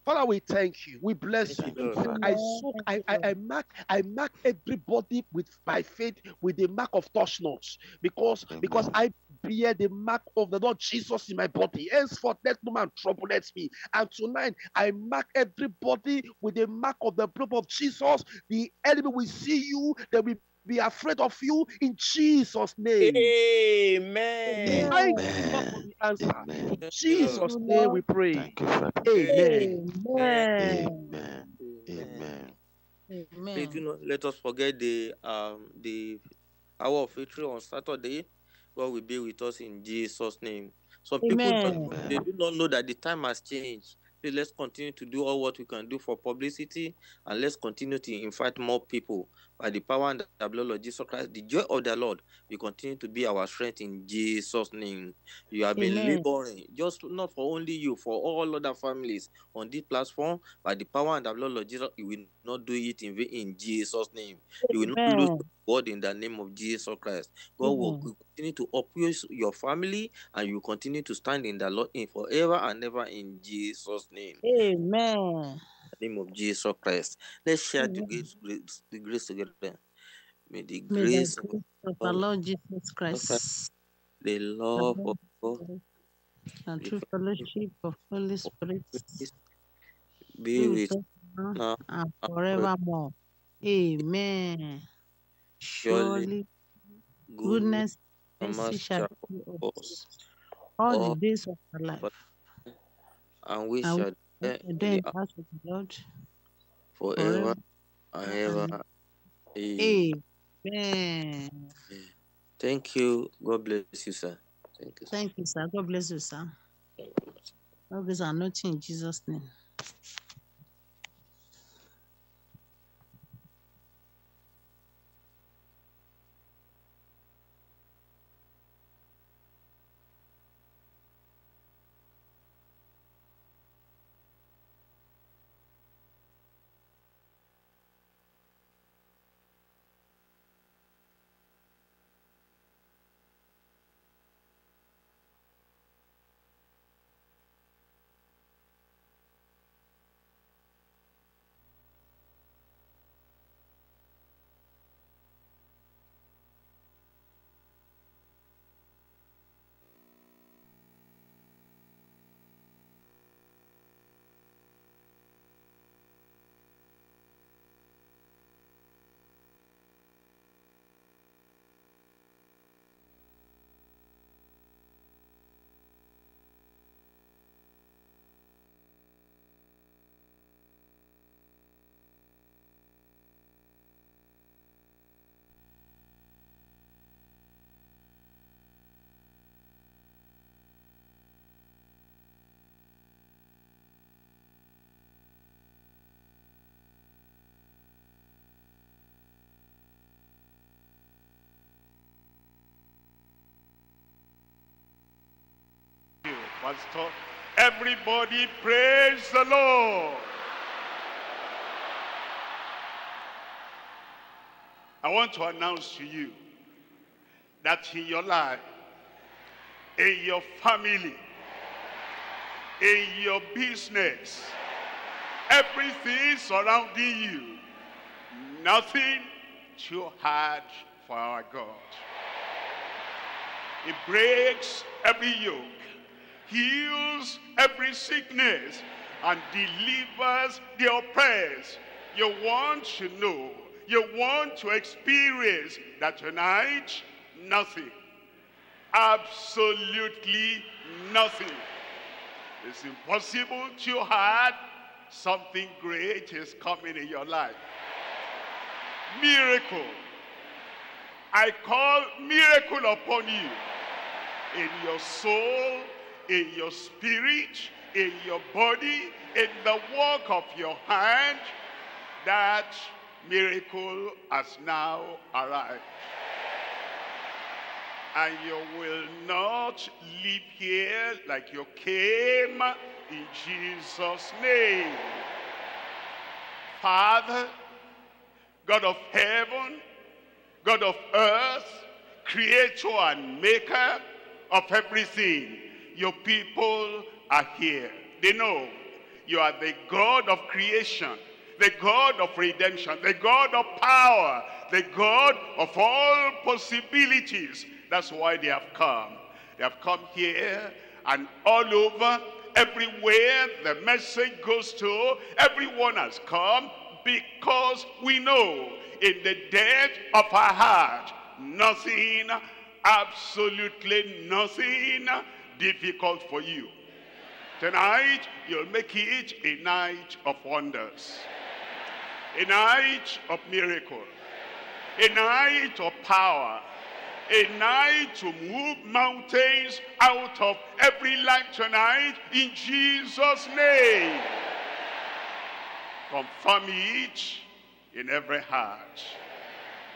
Father, we thank you. We bless you. Amen. I soak, I, I, I mark, I mark everybody with my faith with the mark of touch notes because Amen. Because I. Bear the mark of the Lord Jesus in my body. Henceforth, let no man trouble me. And tonight, I mark everybody with the mark of the blood of Jesus. The enemy will see you, they will be afraid of you in Jesus' name. Amen. Thank you for the answer. Amen. In Jesus' name we pray. Thank you, Father. Amen. Amen. Amen. Amen. Amen. Amen. Do not let us forget the um the hour of victory on Saturday. God will be with us in Jesus' name. Some Amen. People don't, they do not know that the time has changed. Please, let's continue to do all what we can do for publicity, and let's continue to invite more people. By the power and the blood of Jesus Christ, the joy of the Lord will continue to be our strength in Jesus' name. You have been Amen. laboring, just not for only you, for all other families on this platform. By the power and the blood of Jesus, you will not do it in, in Jesus' name. Amen. You will not lose God in the name of Jesus Christ. God mm. will continue to uplift your family, and you continue to stand in the Lord in forever and ever in Jesus' name. Amen. The name of Jesus Christ. Let's share the grace, grace, the grace together. May the May grace the of God, our Lord Jesus Christ, the love of God, and true fellowship of Holy Spirit be with us now and forevermore. Amen. Surely goodness and mercy shall follow us all the days of our life, and we shall. The, the house of the Lord forever and ever. Amen. Thank you. God bless you, sir. Thank you, sir. Thank you, sir. God bless you, sir. All these are not in Jesus' name. Pastor, everybody praise the Lord. I want to announce to you that in your life, in your family, in your business, everything surrounding you, nothing too hard for our God. It breaks every yoke, heals every sickness, and delivers the oppressed. You want to know, you want to experience that tonight, nothing, absolutely nothing is impossible, too hard. Something great is coming in your life. Miracle. I call miracle upon you, in your soul, in your spirit, in your body, in the work of your hand. That miracle has now arrived. And you will not leave here like you came, in Jesus' name. Father, God of heaven, God of earth, creator and maker of everything, your people are here. They know you are the God of creation, the God of redemption, the God of power, the God of all possibilities. That's why they have come. They have come here and all over, everywhere the message goes to, everyone has come, because we know in the depth of our heart, nothing, absolutely nothing difficult for you. Tonight, you'll make it a night of wonders, a night of miracle, a night of power, nigh to move mountains out of every life tonight in Jesus' name. Confirm it in every heart.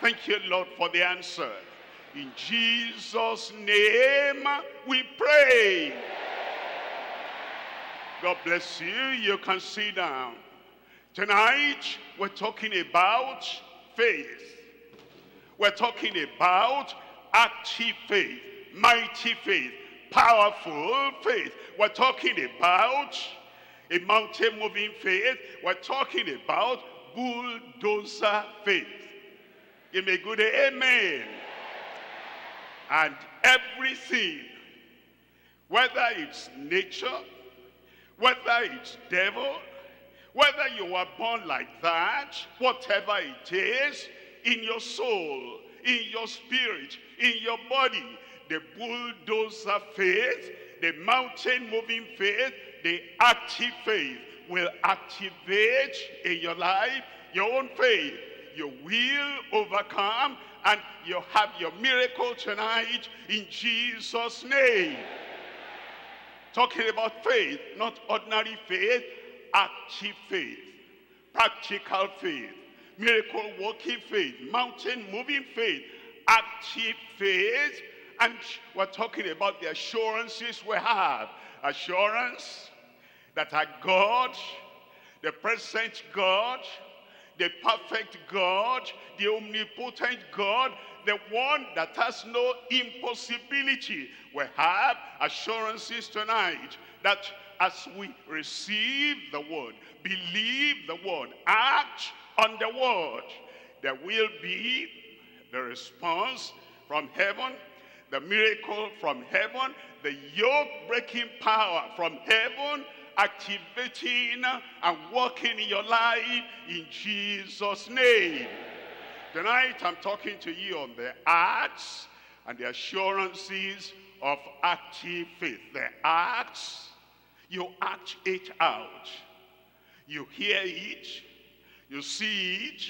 Thank you, Lord, for the answer. In Jesus' name we pray. God bless you. You can sit down. Tonight we're talking about faith. We're talking about active faith, mighty faith, powerful faith. We're talking about a mountain-moving faith. We're talking about bulldozer faith. Give me a good amen. And everything, whether it's nature, whether it's devil, whether you were born like that, whatever it is, in your soul, in your spirit, in your body, the bulldozer faith, the mountain-moving faith, the active faith will activate in your life your own faith. You will overcome and you'll have your miracle tonight in Jesus' name. Talking about faith, not ordinary faith, active faith, practical faith, miracle-working faith, mountain-moving faith, active faith. And we're talking about the assurances we have. Assurance that our God, the present God, the perfect God, the omnipotent God, the one that has no impossibility. We have assurances tonight that as we receive the word, believe the word, act on the word, there will be the response from heaven, the miracle from heaven, the yoke-breaking power from heaven, activating and working in your life in Jesus' name. Tonight I'm talking to you on the acts and the assurances of active faith. The acts, you act it out. You hear it, you see it,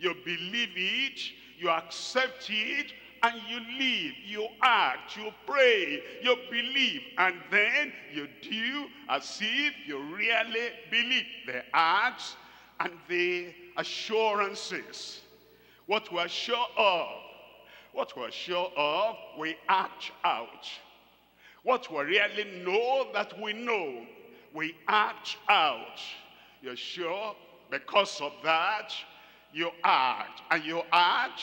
you believe it, you accept it, and you live, you act, you pray, you believe, and then you do as if you really believe. The acts and the assurances. What we're sure of, what we're sure of, we act out. What we really know that we know, we act out. You're sure? Because of that, you act, and you act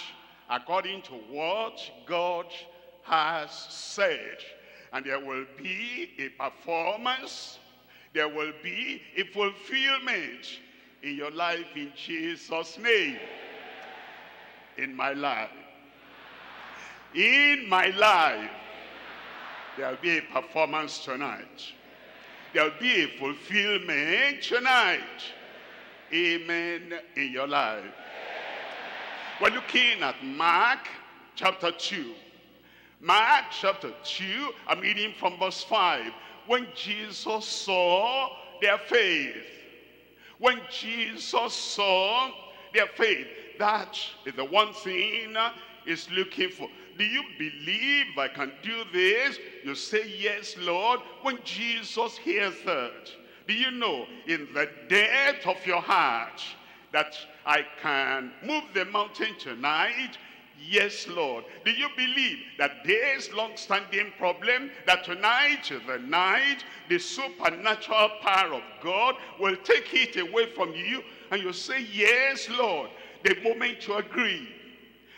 according to what God has said. And there will be a performance, there will be a fulfillment in your life in Jesus' name. In my life, in my life, there will be a performance tonight. There will be a fulfillment tonight. Amen. In your life. We're looking at Mark chapter two. Mark chapter two, I'm reading from verse five. When Jesus saw their faith, when Jesus saw their faith, that is the one thing he's looking for. Do you believe I can do this? You say, yes, Lord. When Jesus hears that, do you know in the depth of your heart that I can move the mountain tonight? Yes, Lord. Do you believe that this long-standing problem, that tonight is the night the supernatural power of God will take it away from you? And you say, yes, Lord. The moment you agree,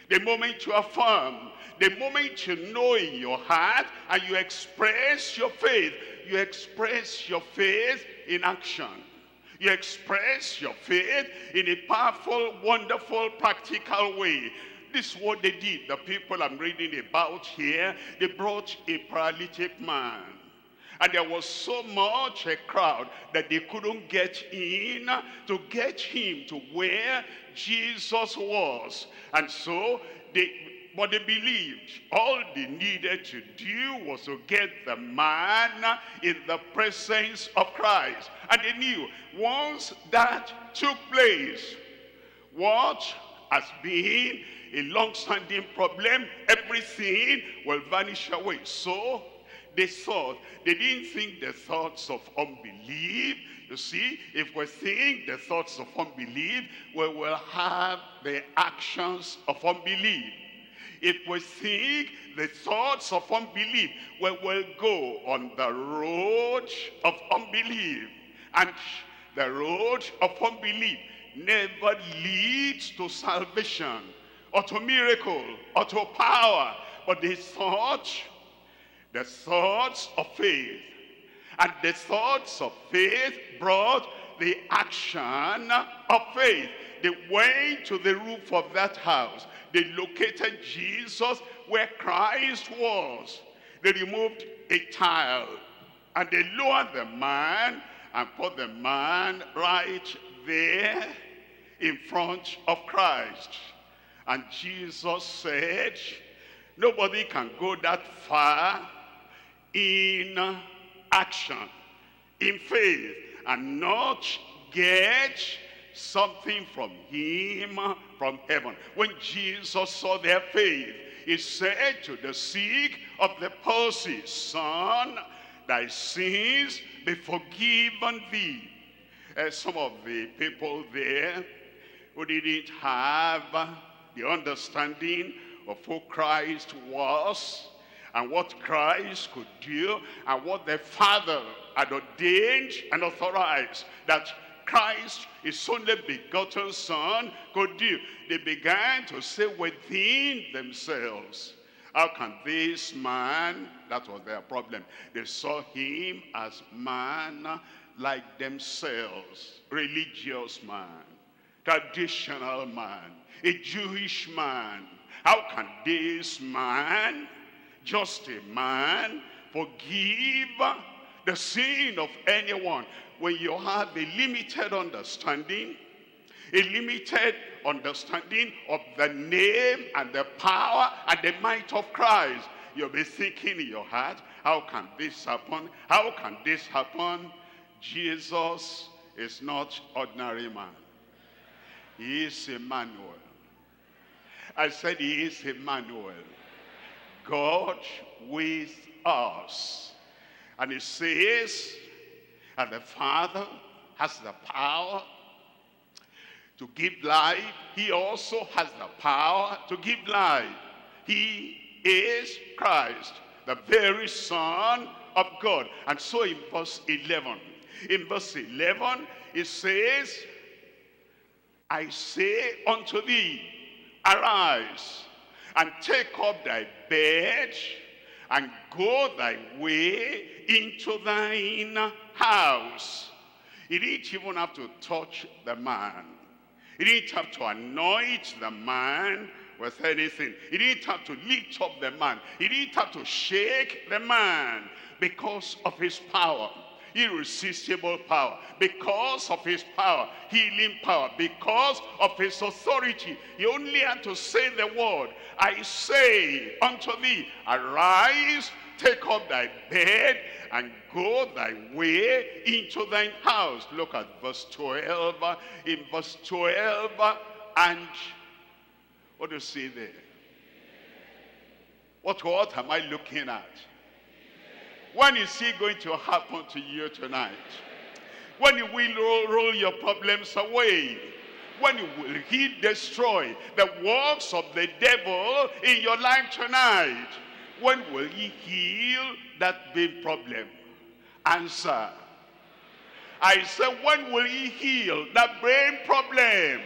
the moment you affirm, the moment you know in your heart and you express your faith, you express your faith in action. You express your faith in a powerful, wonderful, practical way. This is what they did. The people I'm reading about here, they brought a paralytic man. And there was so much a crowd that they couldn't get in to get him to where Jesus was. And so they, but they believed all they needed to do was to get the man in the presence of Christ. And they knew once that took place, what has been a long-standing problem, everything will vanish away. So they thought, they didn't think the thoughts of unbelief. You see, if we think the thoughts of unbelief, we will have the actions of unbelief. If we think the thoughts of unbelief, we will go on the road of unbelief. And the road of unbelief never leads to salvation, or to miracle, or to power. But the thought, the thoughts of faith, and the thoughts of faith brought the action of faith. They went to the roof of that house. They located Jesus where Christ was. They removed a tile, and they lowered the man and put the man right there in front of Christ. And Jesus said, nobody can go that far in action, in faith, and not get something from him, from heaven. When Jesus saw their faith, he said to the sick of the palsy, son, thy sins be forgiven thee. Uh, some of the people there who didn't have the understanding of who Christ was, and what Christ could do, and what the Father had ordained and authorized that Christ, his only begotten Son, could do. They began to say within themselves, how can this man? That was their problem. They saw him as man like themselves, religious man, traditional man, a Jewish man. How can this man, just a man, forgive the sin of anyone? When you have a limited understanding, a limited understanding of the name and the power and the might of Christ, you'll be thinking in your heart, how can this happen? How can this happen? Jesus is not ordinary man. He is Emmanuel. I said he is Emmanuel, God with us. And he says, and the Father has the power to give life. He also has the power to give life. He is Christ, the very Son of God. And so in verse eleven, in verse eleven, it says, I say unto thee, arise, and take up thy bed, and go thy way into thine house. He didn't even have to touch the man. He didn't have to anoint the man with anything. He didn't have to lift up the man. He didn't have to shake the man because of his power. Irresistible power, because of his power, healing power, because of his authority. He only had to say the word, I say unto thee, arise, take up thy bed, and go thy way into thine house. Look at verse twelve. In verse twelve, and what do you see there? What, what am I looking at? When is it going to happen to you tonight? When will he roll, roll your problems away? When will he destroy the works of the devil in your life tonight? When will he heal that big problem? Answer. I said, when will he heal that brain problem?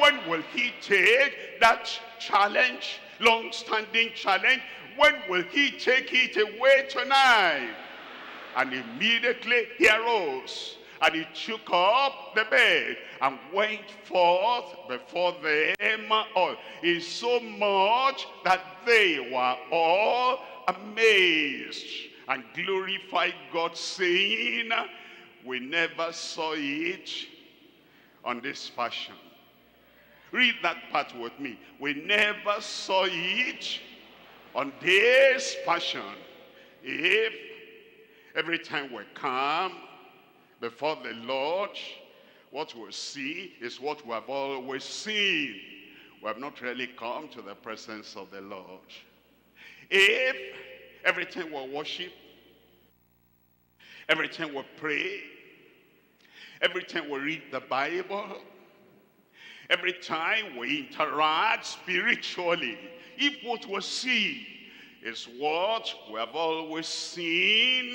When will he take that challenge, long-standing challenge? When will he take it away tonight? And immediately he arose, and he took up the bed, and went forth before them all, in so much that they were all amazed, and glorified God, saying, we never saw it on this fashion. Read that part with me. We never saw it on this fashion. If every time we come before the Lord, what we'll see is what we have always seen. we have not really come to the presence of the Lord. If everything we worship, everything we pray, everything we read the Bible, every time we interact spiritually, if what we see is what we have always seen,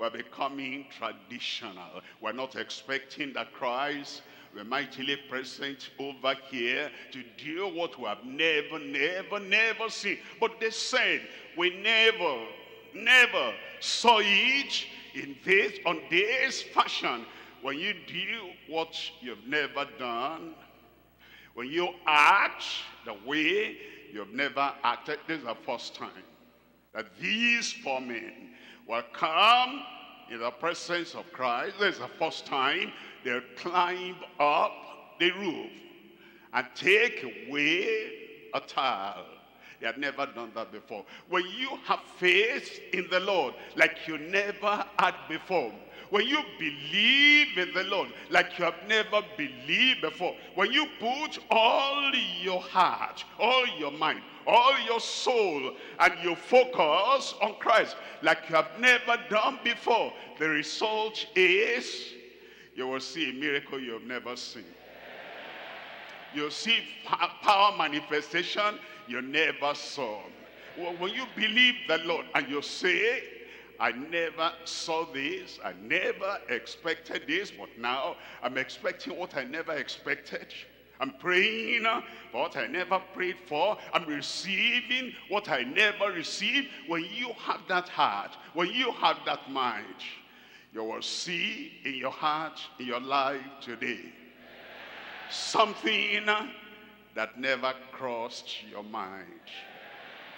we're becoming traditional. We're not expecting that Christ will mightily present over here to do what we have never, never, never seen. But they said, we never, never saw it in this, on this fashion. When you do what you've never done, when you act the way you've never acted, this is the first time that these four men will come in the presence of Christ. This is the first time they'll climb up the roof and take away a tile. They have never done that before. When you have faith in the Lord like you never had before, when you believe in the Lord like you have never believed before, when you put all your heart, all your mind, all your soul, and you focus on Christ like you have never done before, the result is you will see a miracle you have never seen. You'll see power manifestation you never saw. When you believe the Lord and you say, I never saw this, I never expected this, but now I'm expecting what I never expected. I'm praying for what I never prayed for. I'm receiving what I never received. When you have that heart, when you have that mind, you will see in your heart, in your life today, something that never crossed your mind.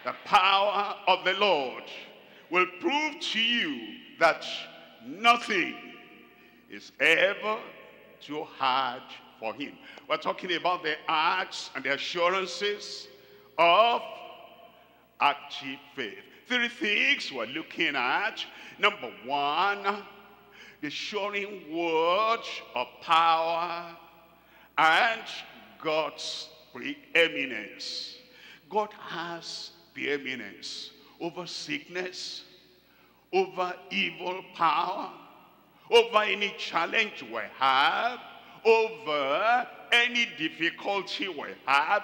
The power of the Lord will prove to you that nothing is ever too hard for him. We're talking about the acts and the assurances of active faith. Three things we're looking at. Number one, the assuring word of power and God's preeminence. God has preeminence over sickness, over evil power, over any challenge we have, over any difficulty we have.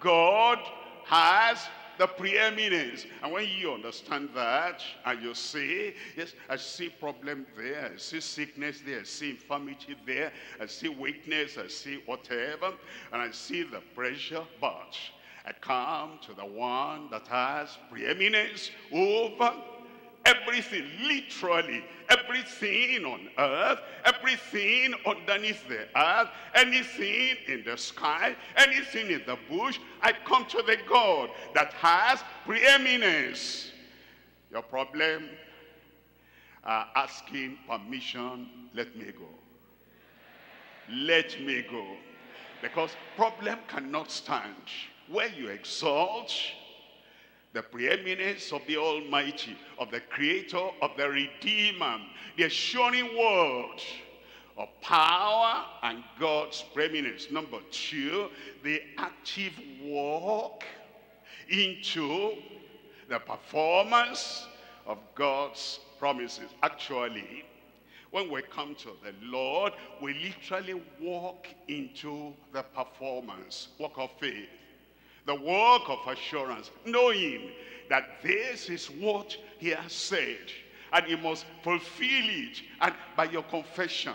God has the preeminence. And when you understand that and you say, yes, I see problem there, I see sickness there, I see infirmity there, I see weakness, I see whatever, and I see the pressure, but I come to the one that has preeminence over everything, literally everything on earth, everything underneath the earth, anything in the sky, anything in the bush. I come to the God that has preeminence. Your problem are asking permission, let me go. Let me go. Because problem cannot stand where you exalt the preeminence of the Almighty, of the Creator, of the Redeemer, the assuring word of power and God's preeminence. Number two, the active walk into the performance of God's promises. Actually, when we come to the Lord, we literally walk into the performance, walk of faith, the work of assurance, knowing that this is what he has said, and he must fulfill it. And by your confession,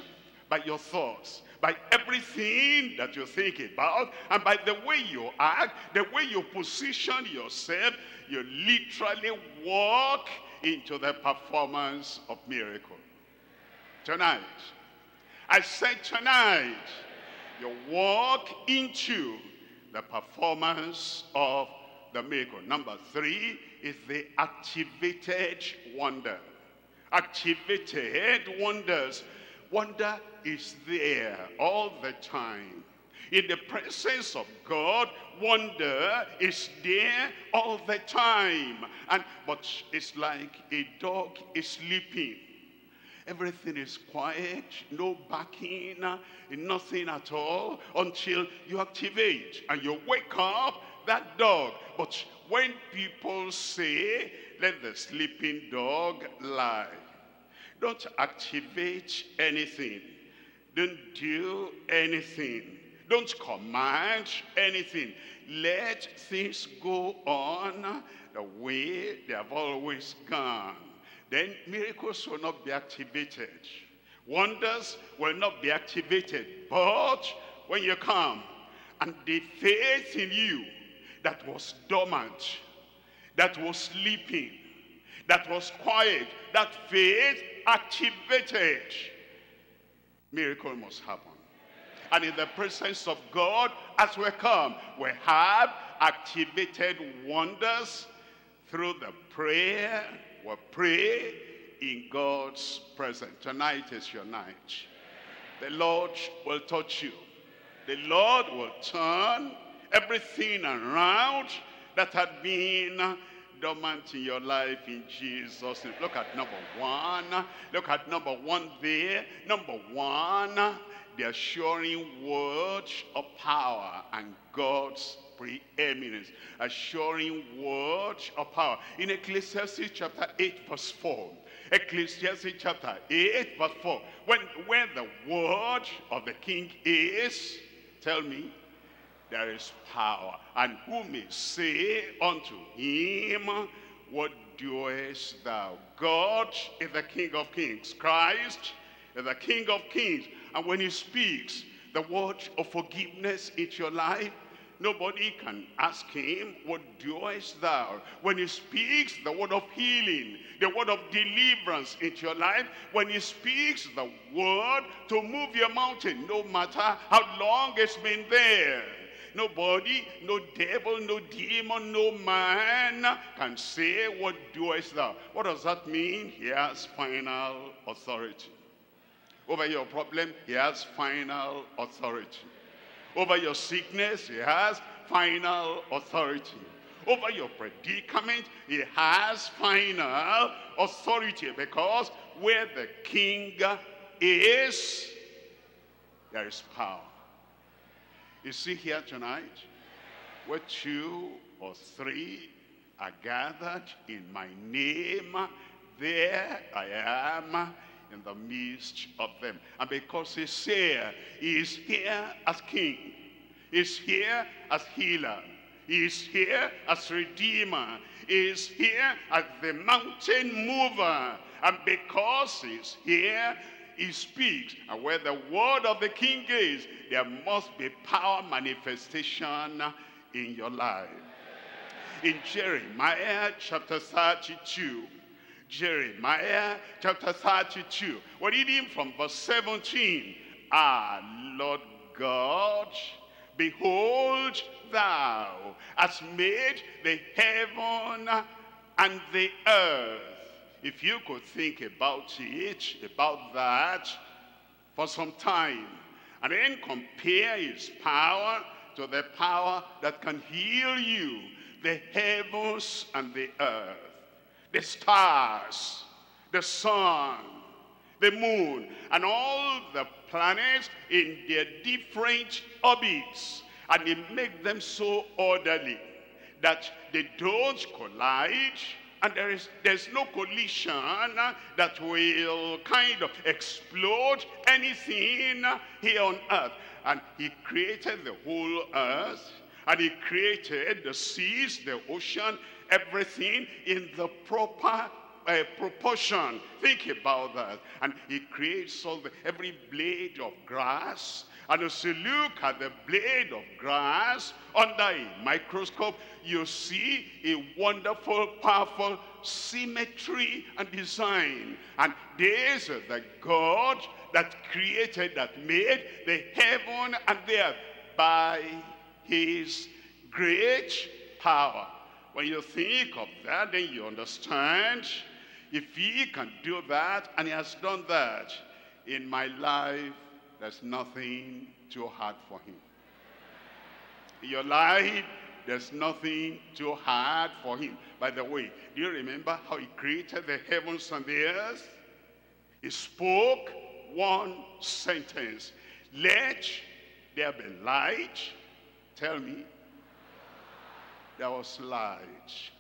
by your thoughts, by everything that you think about, and by the way you act, the way you position yourself, you literally walk into the performance of miracle. Tonight, I said tonight, you walk into the performance of the miracle. Number three is the activated wonder. Activated wonders. Wonder is there all the time. In the presence of God, wonder is there all the time. And but it's like a dog is sleeping. Everything is quiet, no backing, nothing at all, until you activate and you wake up that dog. But when people say, let the sleeping dog lie, don't activate anything. Don't do anything. Don't command anything. Let things go on the way they have always gone. Then miracles will not be activated. Wonders will not be activated. But when you come and the faith in you that was dormant, that was sleeping, that was quiet, that faith activated, miracle must happen. And in the presence of God, as we come, we have activated wonders through the prayer. We pray in God's presence. Tonight is your night. The Lord will touch you. The Lord will turn everything around that had been dormant in your life in Jesus' name. Look at number one. Look at number one there. Number one, the assuring word of power and God's preeminence. Assuring word of power. In Ecclesiastes chapter eight verse four. Ecclesiastes chapter eight verse four. When, when the word of the king is, tell me, there is power. And who may say unto him, what doest thou? God is the King of kings. Christ is the King of kings. And when he speaks the word of forgiveness into your life, nobody can ask him, what doest thou? When he speaks the word of healing, the word of deliverance into your life, when he speaks the word to move your mountain, no matter how long it's been there, nobody, no devil, no demon, no man can say, what doest thou? What does that mean? He has final authority. Over your problem, he has final authority. Over your sickness, he has final authority. Over your predicament, he has final authority. Because where the king is, there is power. You see here tonight, where two or three are gathered in my name, there I am in the midst of them. And because he's here, he is here as king, he is here as healer, he is here as redeemer, he is here as the mountain mover. And because he's here, he speaks. And where the word of the king is, there must be power manifestation in your life. In Jeremiah chapter thirty-two, Jeremiah chapter thirty-two, we're reading from verse seventeen. Ah, Lord God, behold, thou hast made the heaven and the earth. If you could think about it, about that for some time, and then compare his power to the power that can heal you, the heavens and the earth, the stars, the sun, the moon, and all the planets in their different orbits. And he makes them so orderly that they don't collide, and there is there's no collision that will kind of explode anything here on earth. And he created the whole earth, and he created the seas, the ocean, everything in the proper uh, proportion. Think about that. And he creates all the, every blade of grass. And as you look at the blade of grass under a microscope, you see a wonderful, powerful symmetry and design. And this is the God that created, that made the heaven and the earth by his great power. When you think of that, then you understand, if he can do that, and he has done that in my life, there's nothing too hard for him. In your life, there's nothing too hard for him. By the way, do you remember how he created the heavens and the earth? He spoke one sentence. Let there be light. Tell me. There was light.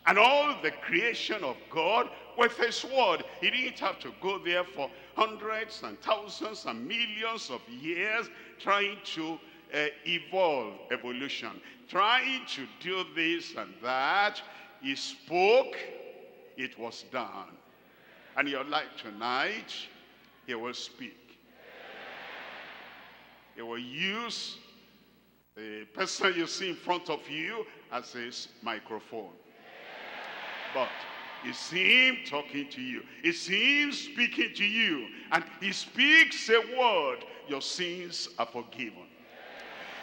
And all the creation of God with his word. He didn't have to go there for hundreds and thousands and millions of years trying to uh, evolve evolution. Trying to do this and that. He spoke. It was done. And your life tonight, he will speak. He will use the person you see in front of you as his microphone. Yeah. But it's him talking to you. It's him speaking to you. And he speaks a word, your sins are forgiven.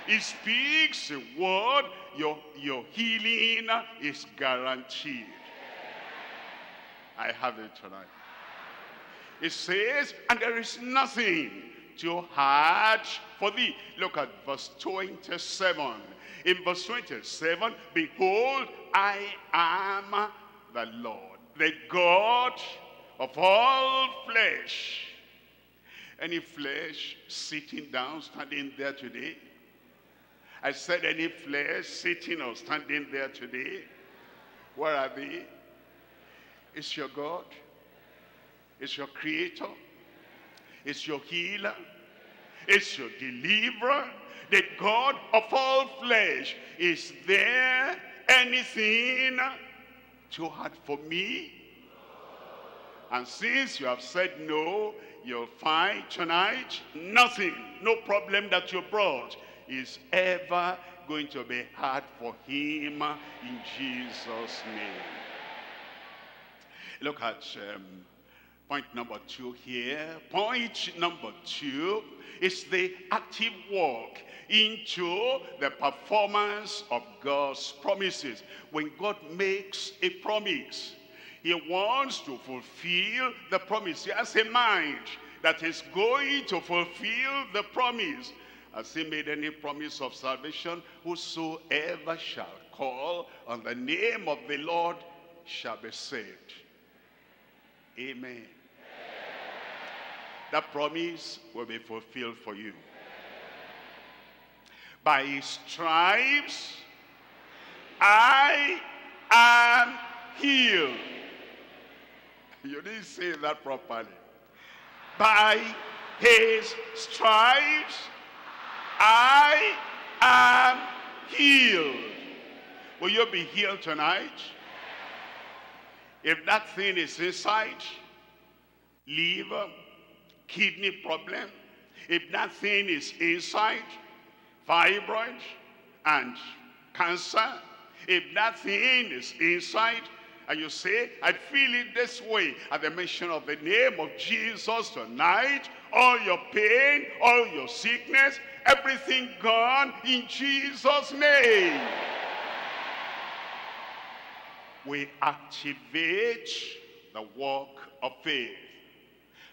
Yeah. He speaks a word, your, your healing is guaranteed. Yeah. I have it tonight. It says, and there is nothing too hard for thee. Look at verse twenty-seven. In verse twenty-seven, behold, I am the Lord, the God of all flesh. Any flesh sitting down, standing there today? I said any flesh sitting or standing there today? Where are they? It's your God. It's your creator. It's your healer. It's your deliverer. The God of all flesh. Is there anything too hard for me? And since you have said no, you'll find tonight nothing, no problem that you brought is ever going to be hard for him in Jesus' name. Look at um, point number two here. Point number two is the active walk into the performance of God's promises. When God makes a promise, he wants to fulfill the promise. He has a mind that is going to fulfill the promise. Has he made any promise of salvation? Whosoever shall call on the name of the Lord shall be saved. Amen. That promise will be fulfilled for you. By his stripes, I am healed. You didn't say that properly. By his stripes, I am healed. Will you be healed tonight? If that thing is inside, liver, kidney problem, if that thing is inside, fibroid and cancer, if that thing is inside, and you say, I feel it this way, at the mention of the name of Jesus tonight, all your pain, all your sickness, everything gone in Jesus' name. We activate the walk of faith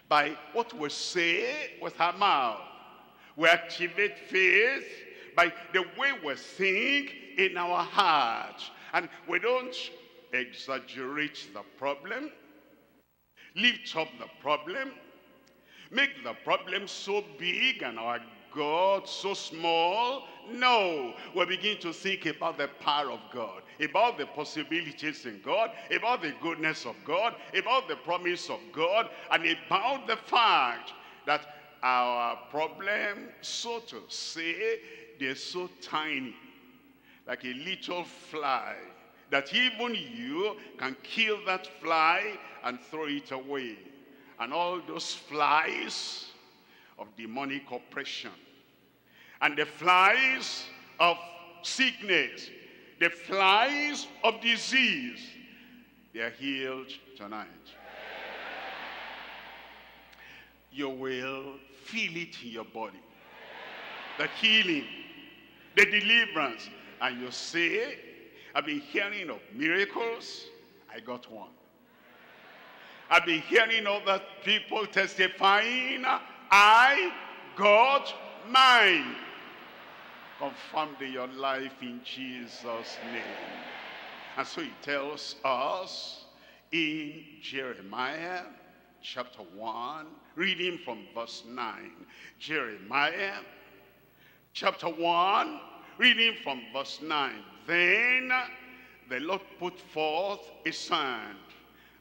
by what we say with our mouth. We activate faith by the way we think in our heart. And we don't exaggerate the problem, lift up the problem, make the problem so big and our God so small. No, we begin to think about the power of God, about the possibilities in God, about the goodness of God, about the promise of God, and about the fact that our problem, so to say, they're so tiny, like a little fly, that even you can kill that fly and throw it away. And all those flies of demonic oppression, and the flies of sickness, the flies of disease, they are healed tonight. You will feel it in your body, the healing, the deliverance. And you say, I've been hearing of miracles, I got one. I've been hearing other people testifying, I got mine. Confirmed in your life in Jesus' name. And so he tells us in Jeremiah chapter one, reading from verse nine. Jeremiah chapter one, reading from verse nine. Then the Lord put forth his hand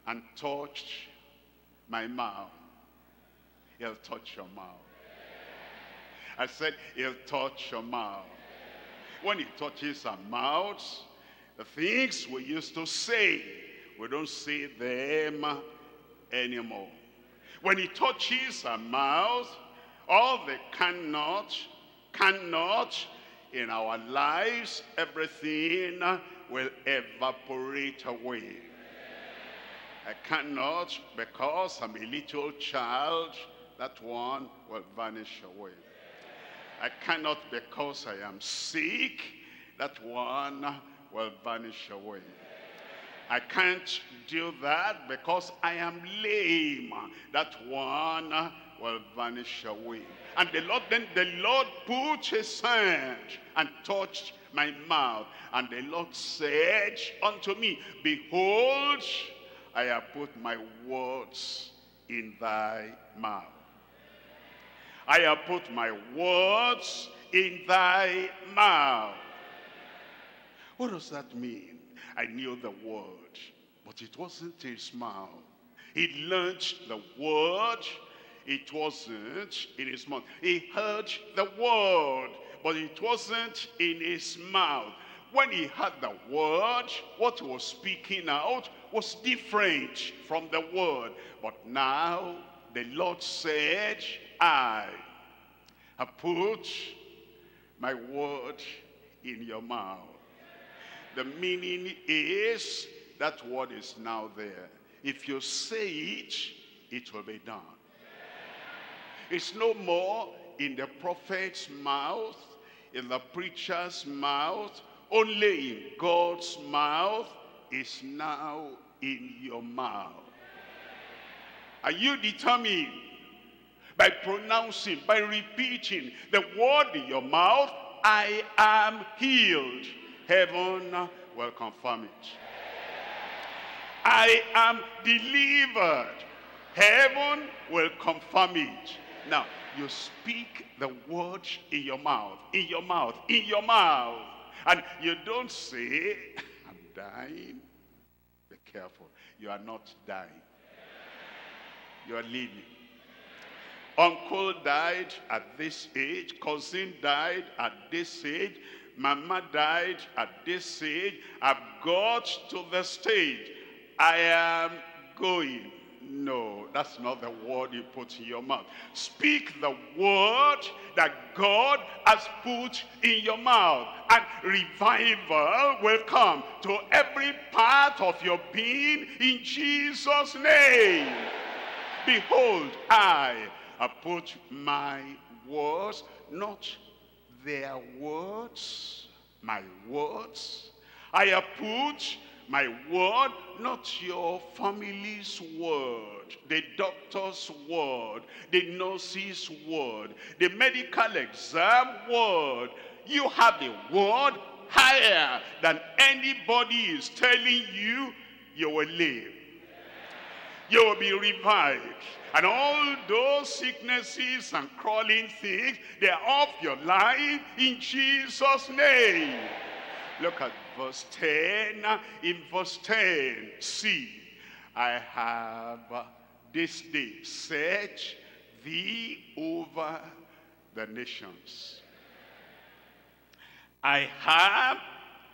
and touched my mouth. He'll touch your mouth. I said, he'll touch your mouth. When he touches our mouths, the things we used to say, we don't say them anymore. When he touches our mouth, all the cannot, cannot in our lives, everything will evaporate away. I cannot because I'm a little child, that one will vanish away. I cannot because I am sick, that one will vanish away. I can't do that because I am lame, that one will vanish away. And the Lord, then the Lord put his hand and touched my mouth. And the Lord said unto me, behold, I have put my words in thy mouth. I have put my words in thy mouth. What does that mean? I knew the word, but it wasn't his mouth. He learned the word, it wasn't in his mouth. He heard the word, but it wasn't in his mouth. When he heard the word, what he was speaking out was different from the word. But now the Lord said, I have put my word in your mouth. The meaning is that word is now there. If you say it, it will be done. It's no more in the prophet's mouth, in the preacher's mouth, only in God's mouth. Is now in your mouth. Are you determined by pronouncing, by repeating the word in your mouth, I am healed? Heaven will confirm it. I am delivered. Heaven will confirm it. Now, you speak the word in your mouth, in your mouth, in your mouth. And you don't say, I'm dying. Be careful. You are not dying. You are living. Uncle died at this age. Cousin died at this age. Mama died at this age. I've got to the stage. I am going. No, that's not the word you put in your mouth. Speak the word that God has put in your mouth, and revival will come to every part of your being in Jesus' name. Behold, I have put my words, not their words, my words. I have put my word, not your family's word, the doctor's word, the nurse's word, the medical exam word. You have a word higher than anybody is telling you you will live. You will be revived. And all those sicknesses and crawling things, they are off your life in Jesus' name. Look at verse ten. In verse ten, see, I have this day set thee over the nations. I have,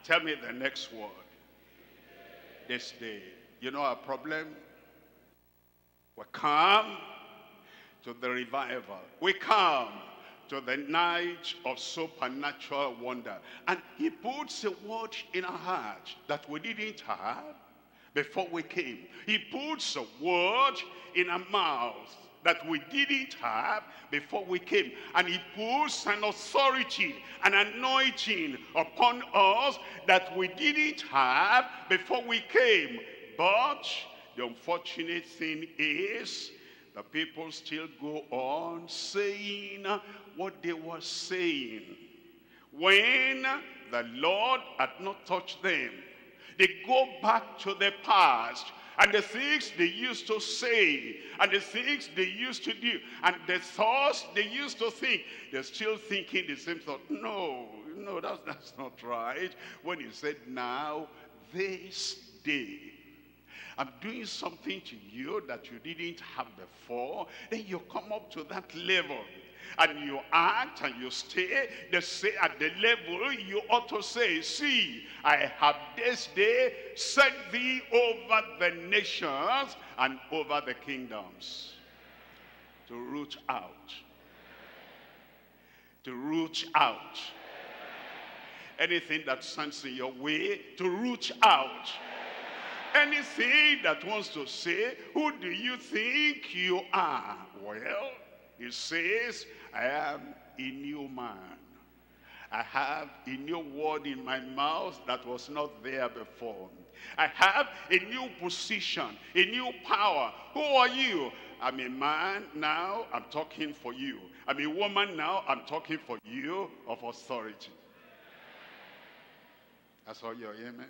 tell me the next word, this day. You know our problem? We come to the revival. We come to the night of supernatural wonder. And he puts a word in our heart that we didn't have before we came. He puts a word in our mouth that we didn't have before we came. And he puts an authority, an anointing upon us that we didn't have before we came. But the unfortunate thing is, the people still go on saying what they were saying when the Lord had not touched them. They go back to the past and the things they used to say, and the things they used to do, and the thoughts they used to think. They're still thinking the same thought. No, no, that's, that's not right. When he said, now, this day, I'm doing something to you that you didn't have before, then you come up to that level. And you act and you stay the say at the level you ought to say, see, I have this day set thee over the nations and over the kingdoms. To root out. To root out. Anything that stands in your way, to root out. Anything that wants to say, who do you think you are? Well, he says, I am a new man. I have a new word in my mouth that was not there before. I have a new position, a new power. Who are you? I'm a man now, I'm talking for you. I'm a woman now, I'm talking for you of authority. That's all your amen.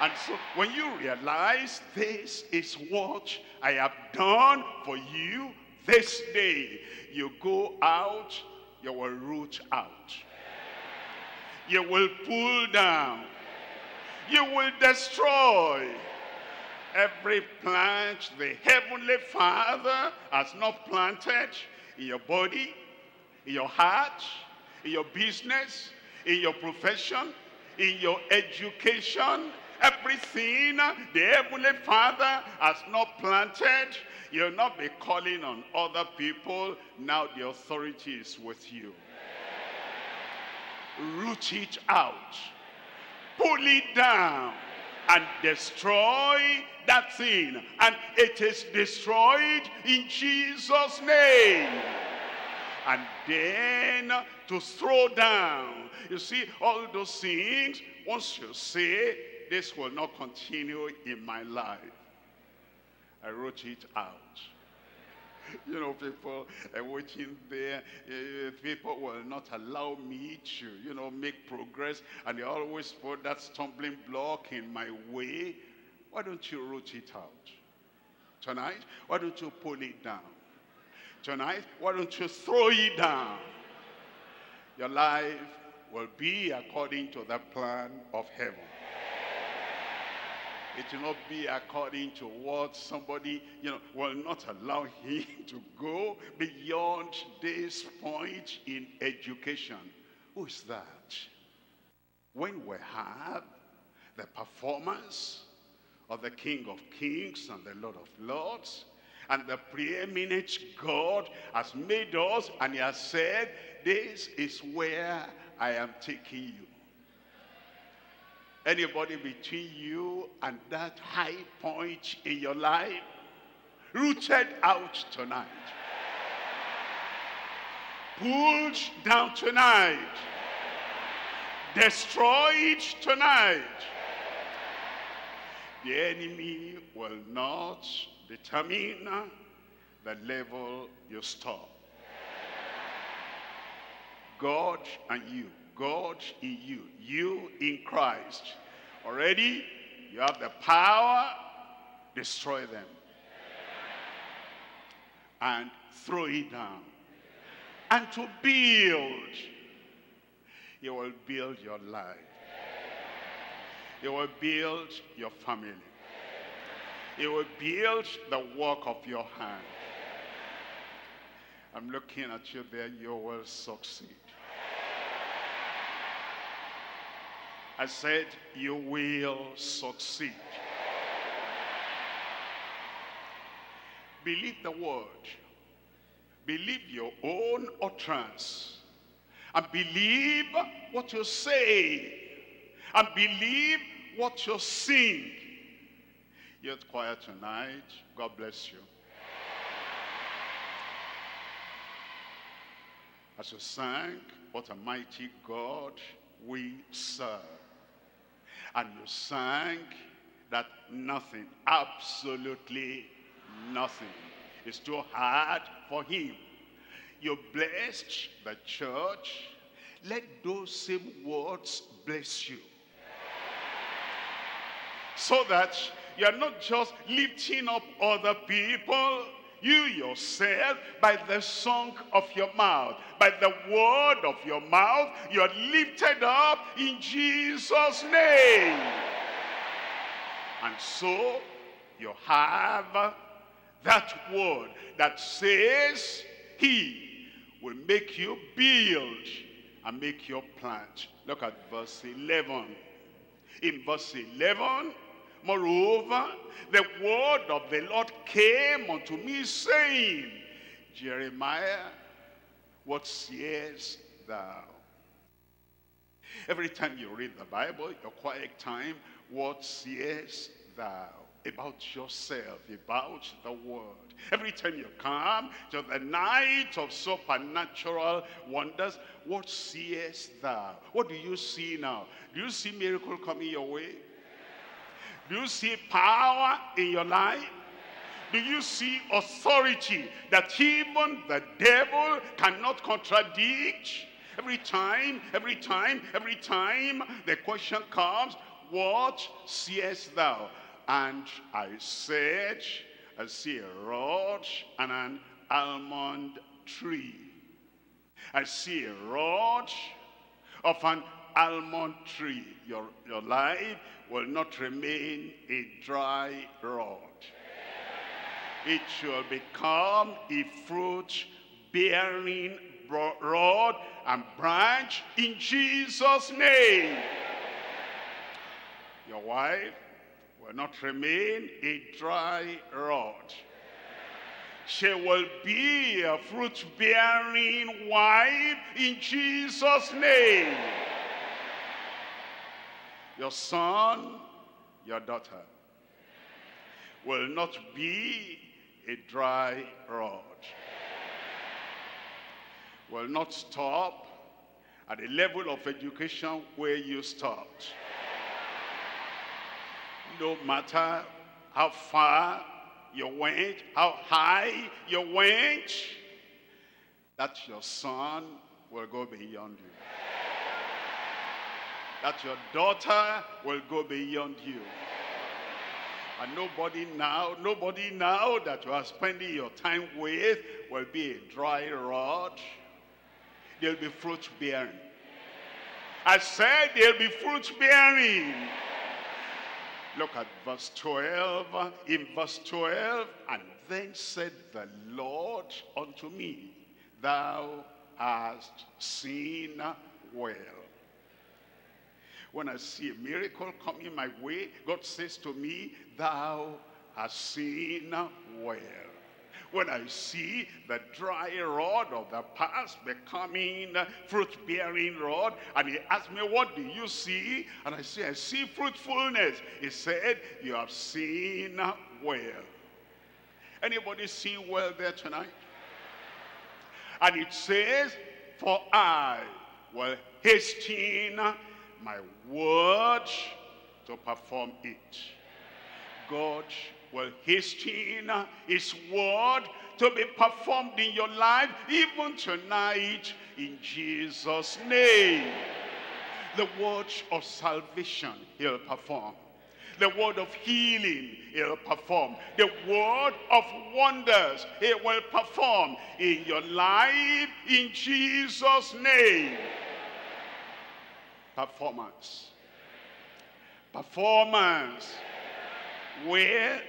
And so when you realize this is what I have done for you, this day, you go out, you will root out. You will pull down. You will destroy every plant the Heavenly Father has not planted in your body, in your heart, in your business, in your profession, in your education. Everything the Heavenly Father has not planted, you'll not be calling on other people. Now the authority is with you. Root it out. Pull it down. And destroy that thing. And it is destroyed in Jesus' name. And then to throw down. You see, all those things, once you say, this will not continue in my life. I wrote it out. You know, people are waiting there. Uh, people will not allow me to, you know, make progress. And they always put that stumbling block in my way. Why don't you root it out? Tonight, why don't you pull it down? Tonight, why don't you throw it down? Your life will be according to the plan of heaven. It will not be according to what somebody, you know, will not allow him to go beyond this point in education. Who is that? When we have the performance of the King of Kings and the Lord of Lords, and the preeminent God has made us, and he has said, this is where I am taking you. Anybody between you and that high point in your life, rooted out tonight. Pulled down tonight. Destroyed tonight. The enemy will not determine the level you stop. God and you. God in you, you in Christ. Already, you have the power, destroy them. And throw it down. And to build, you will build your life. You will build your family. You will build the work of your hand. I'm looking at you there, you will succeed. I said, you will succeed. Believe the word. Believe your own utterance. And believe what you say. And believe what you sing. You're at choir tonight. God bless you. As you sang, what a mighty God we serve. And you sang that nothing, absolutely nothing, is too hard for him. You blessed the church. Let those same words bless you. So that You are not just lifting up other people. You yourself, by the song of your mouth, by the word of your mouth, you are lifted up in Jesus' name. And so you have that word that says he will make you build and make your plant. Look at verse eleven. In verse eleven, moreover, the word of the Lord came unto me, saying, Jeremiah, what sayest thou? Every time you read the Bible, your quiet time, what sayest thou? About yourself, about the word. Every time you come to the night of supernatural wonders, what seest thou? What do you see now? Do you see miracle coming your way? Do you see power in your life? Do you see authority that even the devil cannot contradict? Every time, every time, every time the question comes, what seest thou? And I said, I see a rod and an almond tree. I see a rod of an almond tree. Your, your life will not remain a dry rod. It shall become a fruit-bearing rod and branch in Jesus' name. Your wife will not remain a dry rod. She will be a fruit-bearing wife in Jesus' name. Your son, your daughter, will not be a dry rod. Will not stop at the level of education where you stopped. No matter how far you went, how high you went, that your son will go beyond you. That your daughter will go beyond you. And nobody now, nobody now that you are spending your time with will be a dry rod. They'll be fruit-bearing. I said they'll be fruit-bearing. Look at verse twelve. In verse twelve, and then said the Lord unto me, thou hast seen well. When I see a miracle coming my way, God says to me, thou hast seen well. When I see the dry rod of the past becoming fruit-bearing rod, and he asked me, what do you see? And I say, I see fruitfulness. He said, you have seen well. Anybody seeing well there tonight? And it says, for I will hasten my word to perform it. God will hasten his word to be performed in your life, even tonight, in Jesus' name. The word of salvation he'll perform. The word of healing he'll perform. The word of wonders he will perform in your life, in Jesus' name. Performance. Performance. Where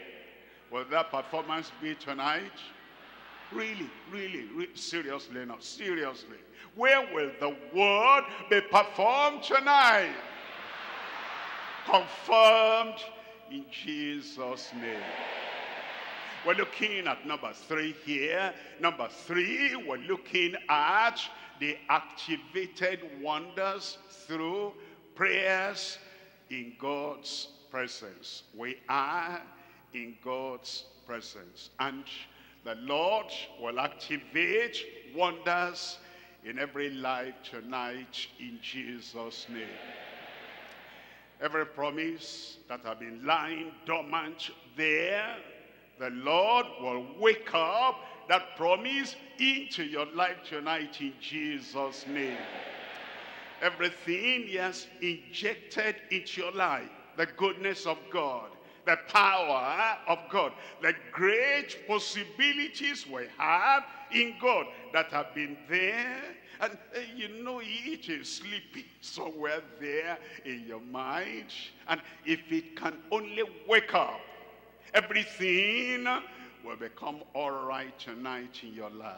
will that performance be tonight? Really, really, really, seriously now, seriously. Where will the word be performed tonight? Confirmed in Jesus' name. We're looking at number three here. Number three, we're looking at the activated wonders through prayers in God's presence. We are in God's presence, and the Lord will activate wonders in every life tonight in Jesus' name. Every promise that has been lying dormant there, the Lord will wake up that promise into your life tonight in Jesus' name. Everything he has injected into your life, the goodness of God, the power of God, the great possibilities we have in God that have been there. And uh, you know, it is sleeping somewhere there in your mind. And if it can only wake up, everything will become all right tonight in your life.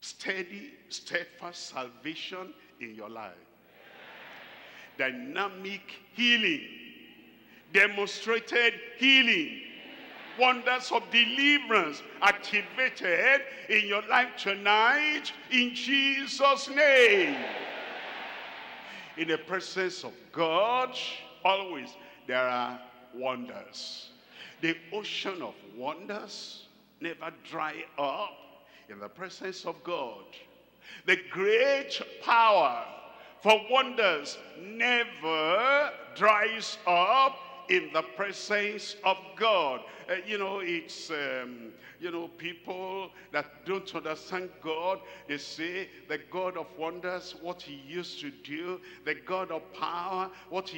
Steady, steadfast salvation in your life. Dynamic healing, demonstrated healing, wonders of deliverance activated in your life tonight in Jesus' name. In the presence of God, always there are wonders. The ocean of wonders never dry up in the presence of God. The great power for wonders never dries up in the presence of God. Uh, you know, it's, um, you know, people that don't understand God, they say the God of wonders, what he used to do, the God of power, what he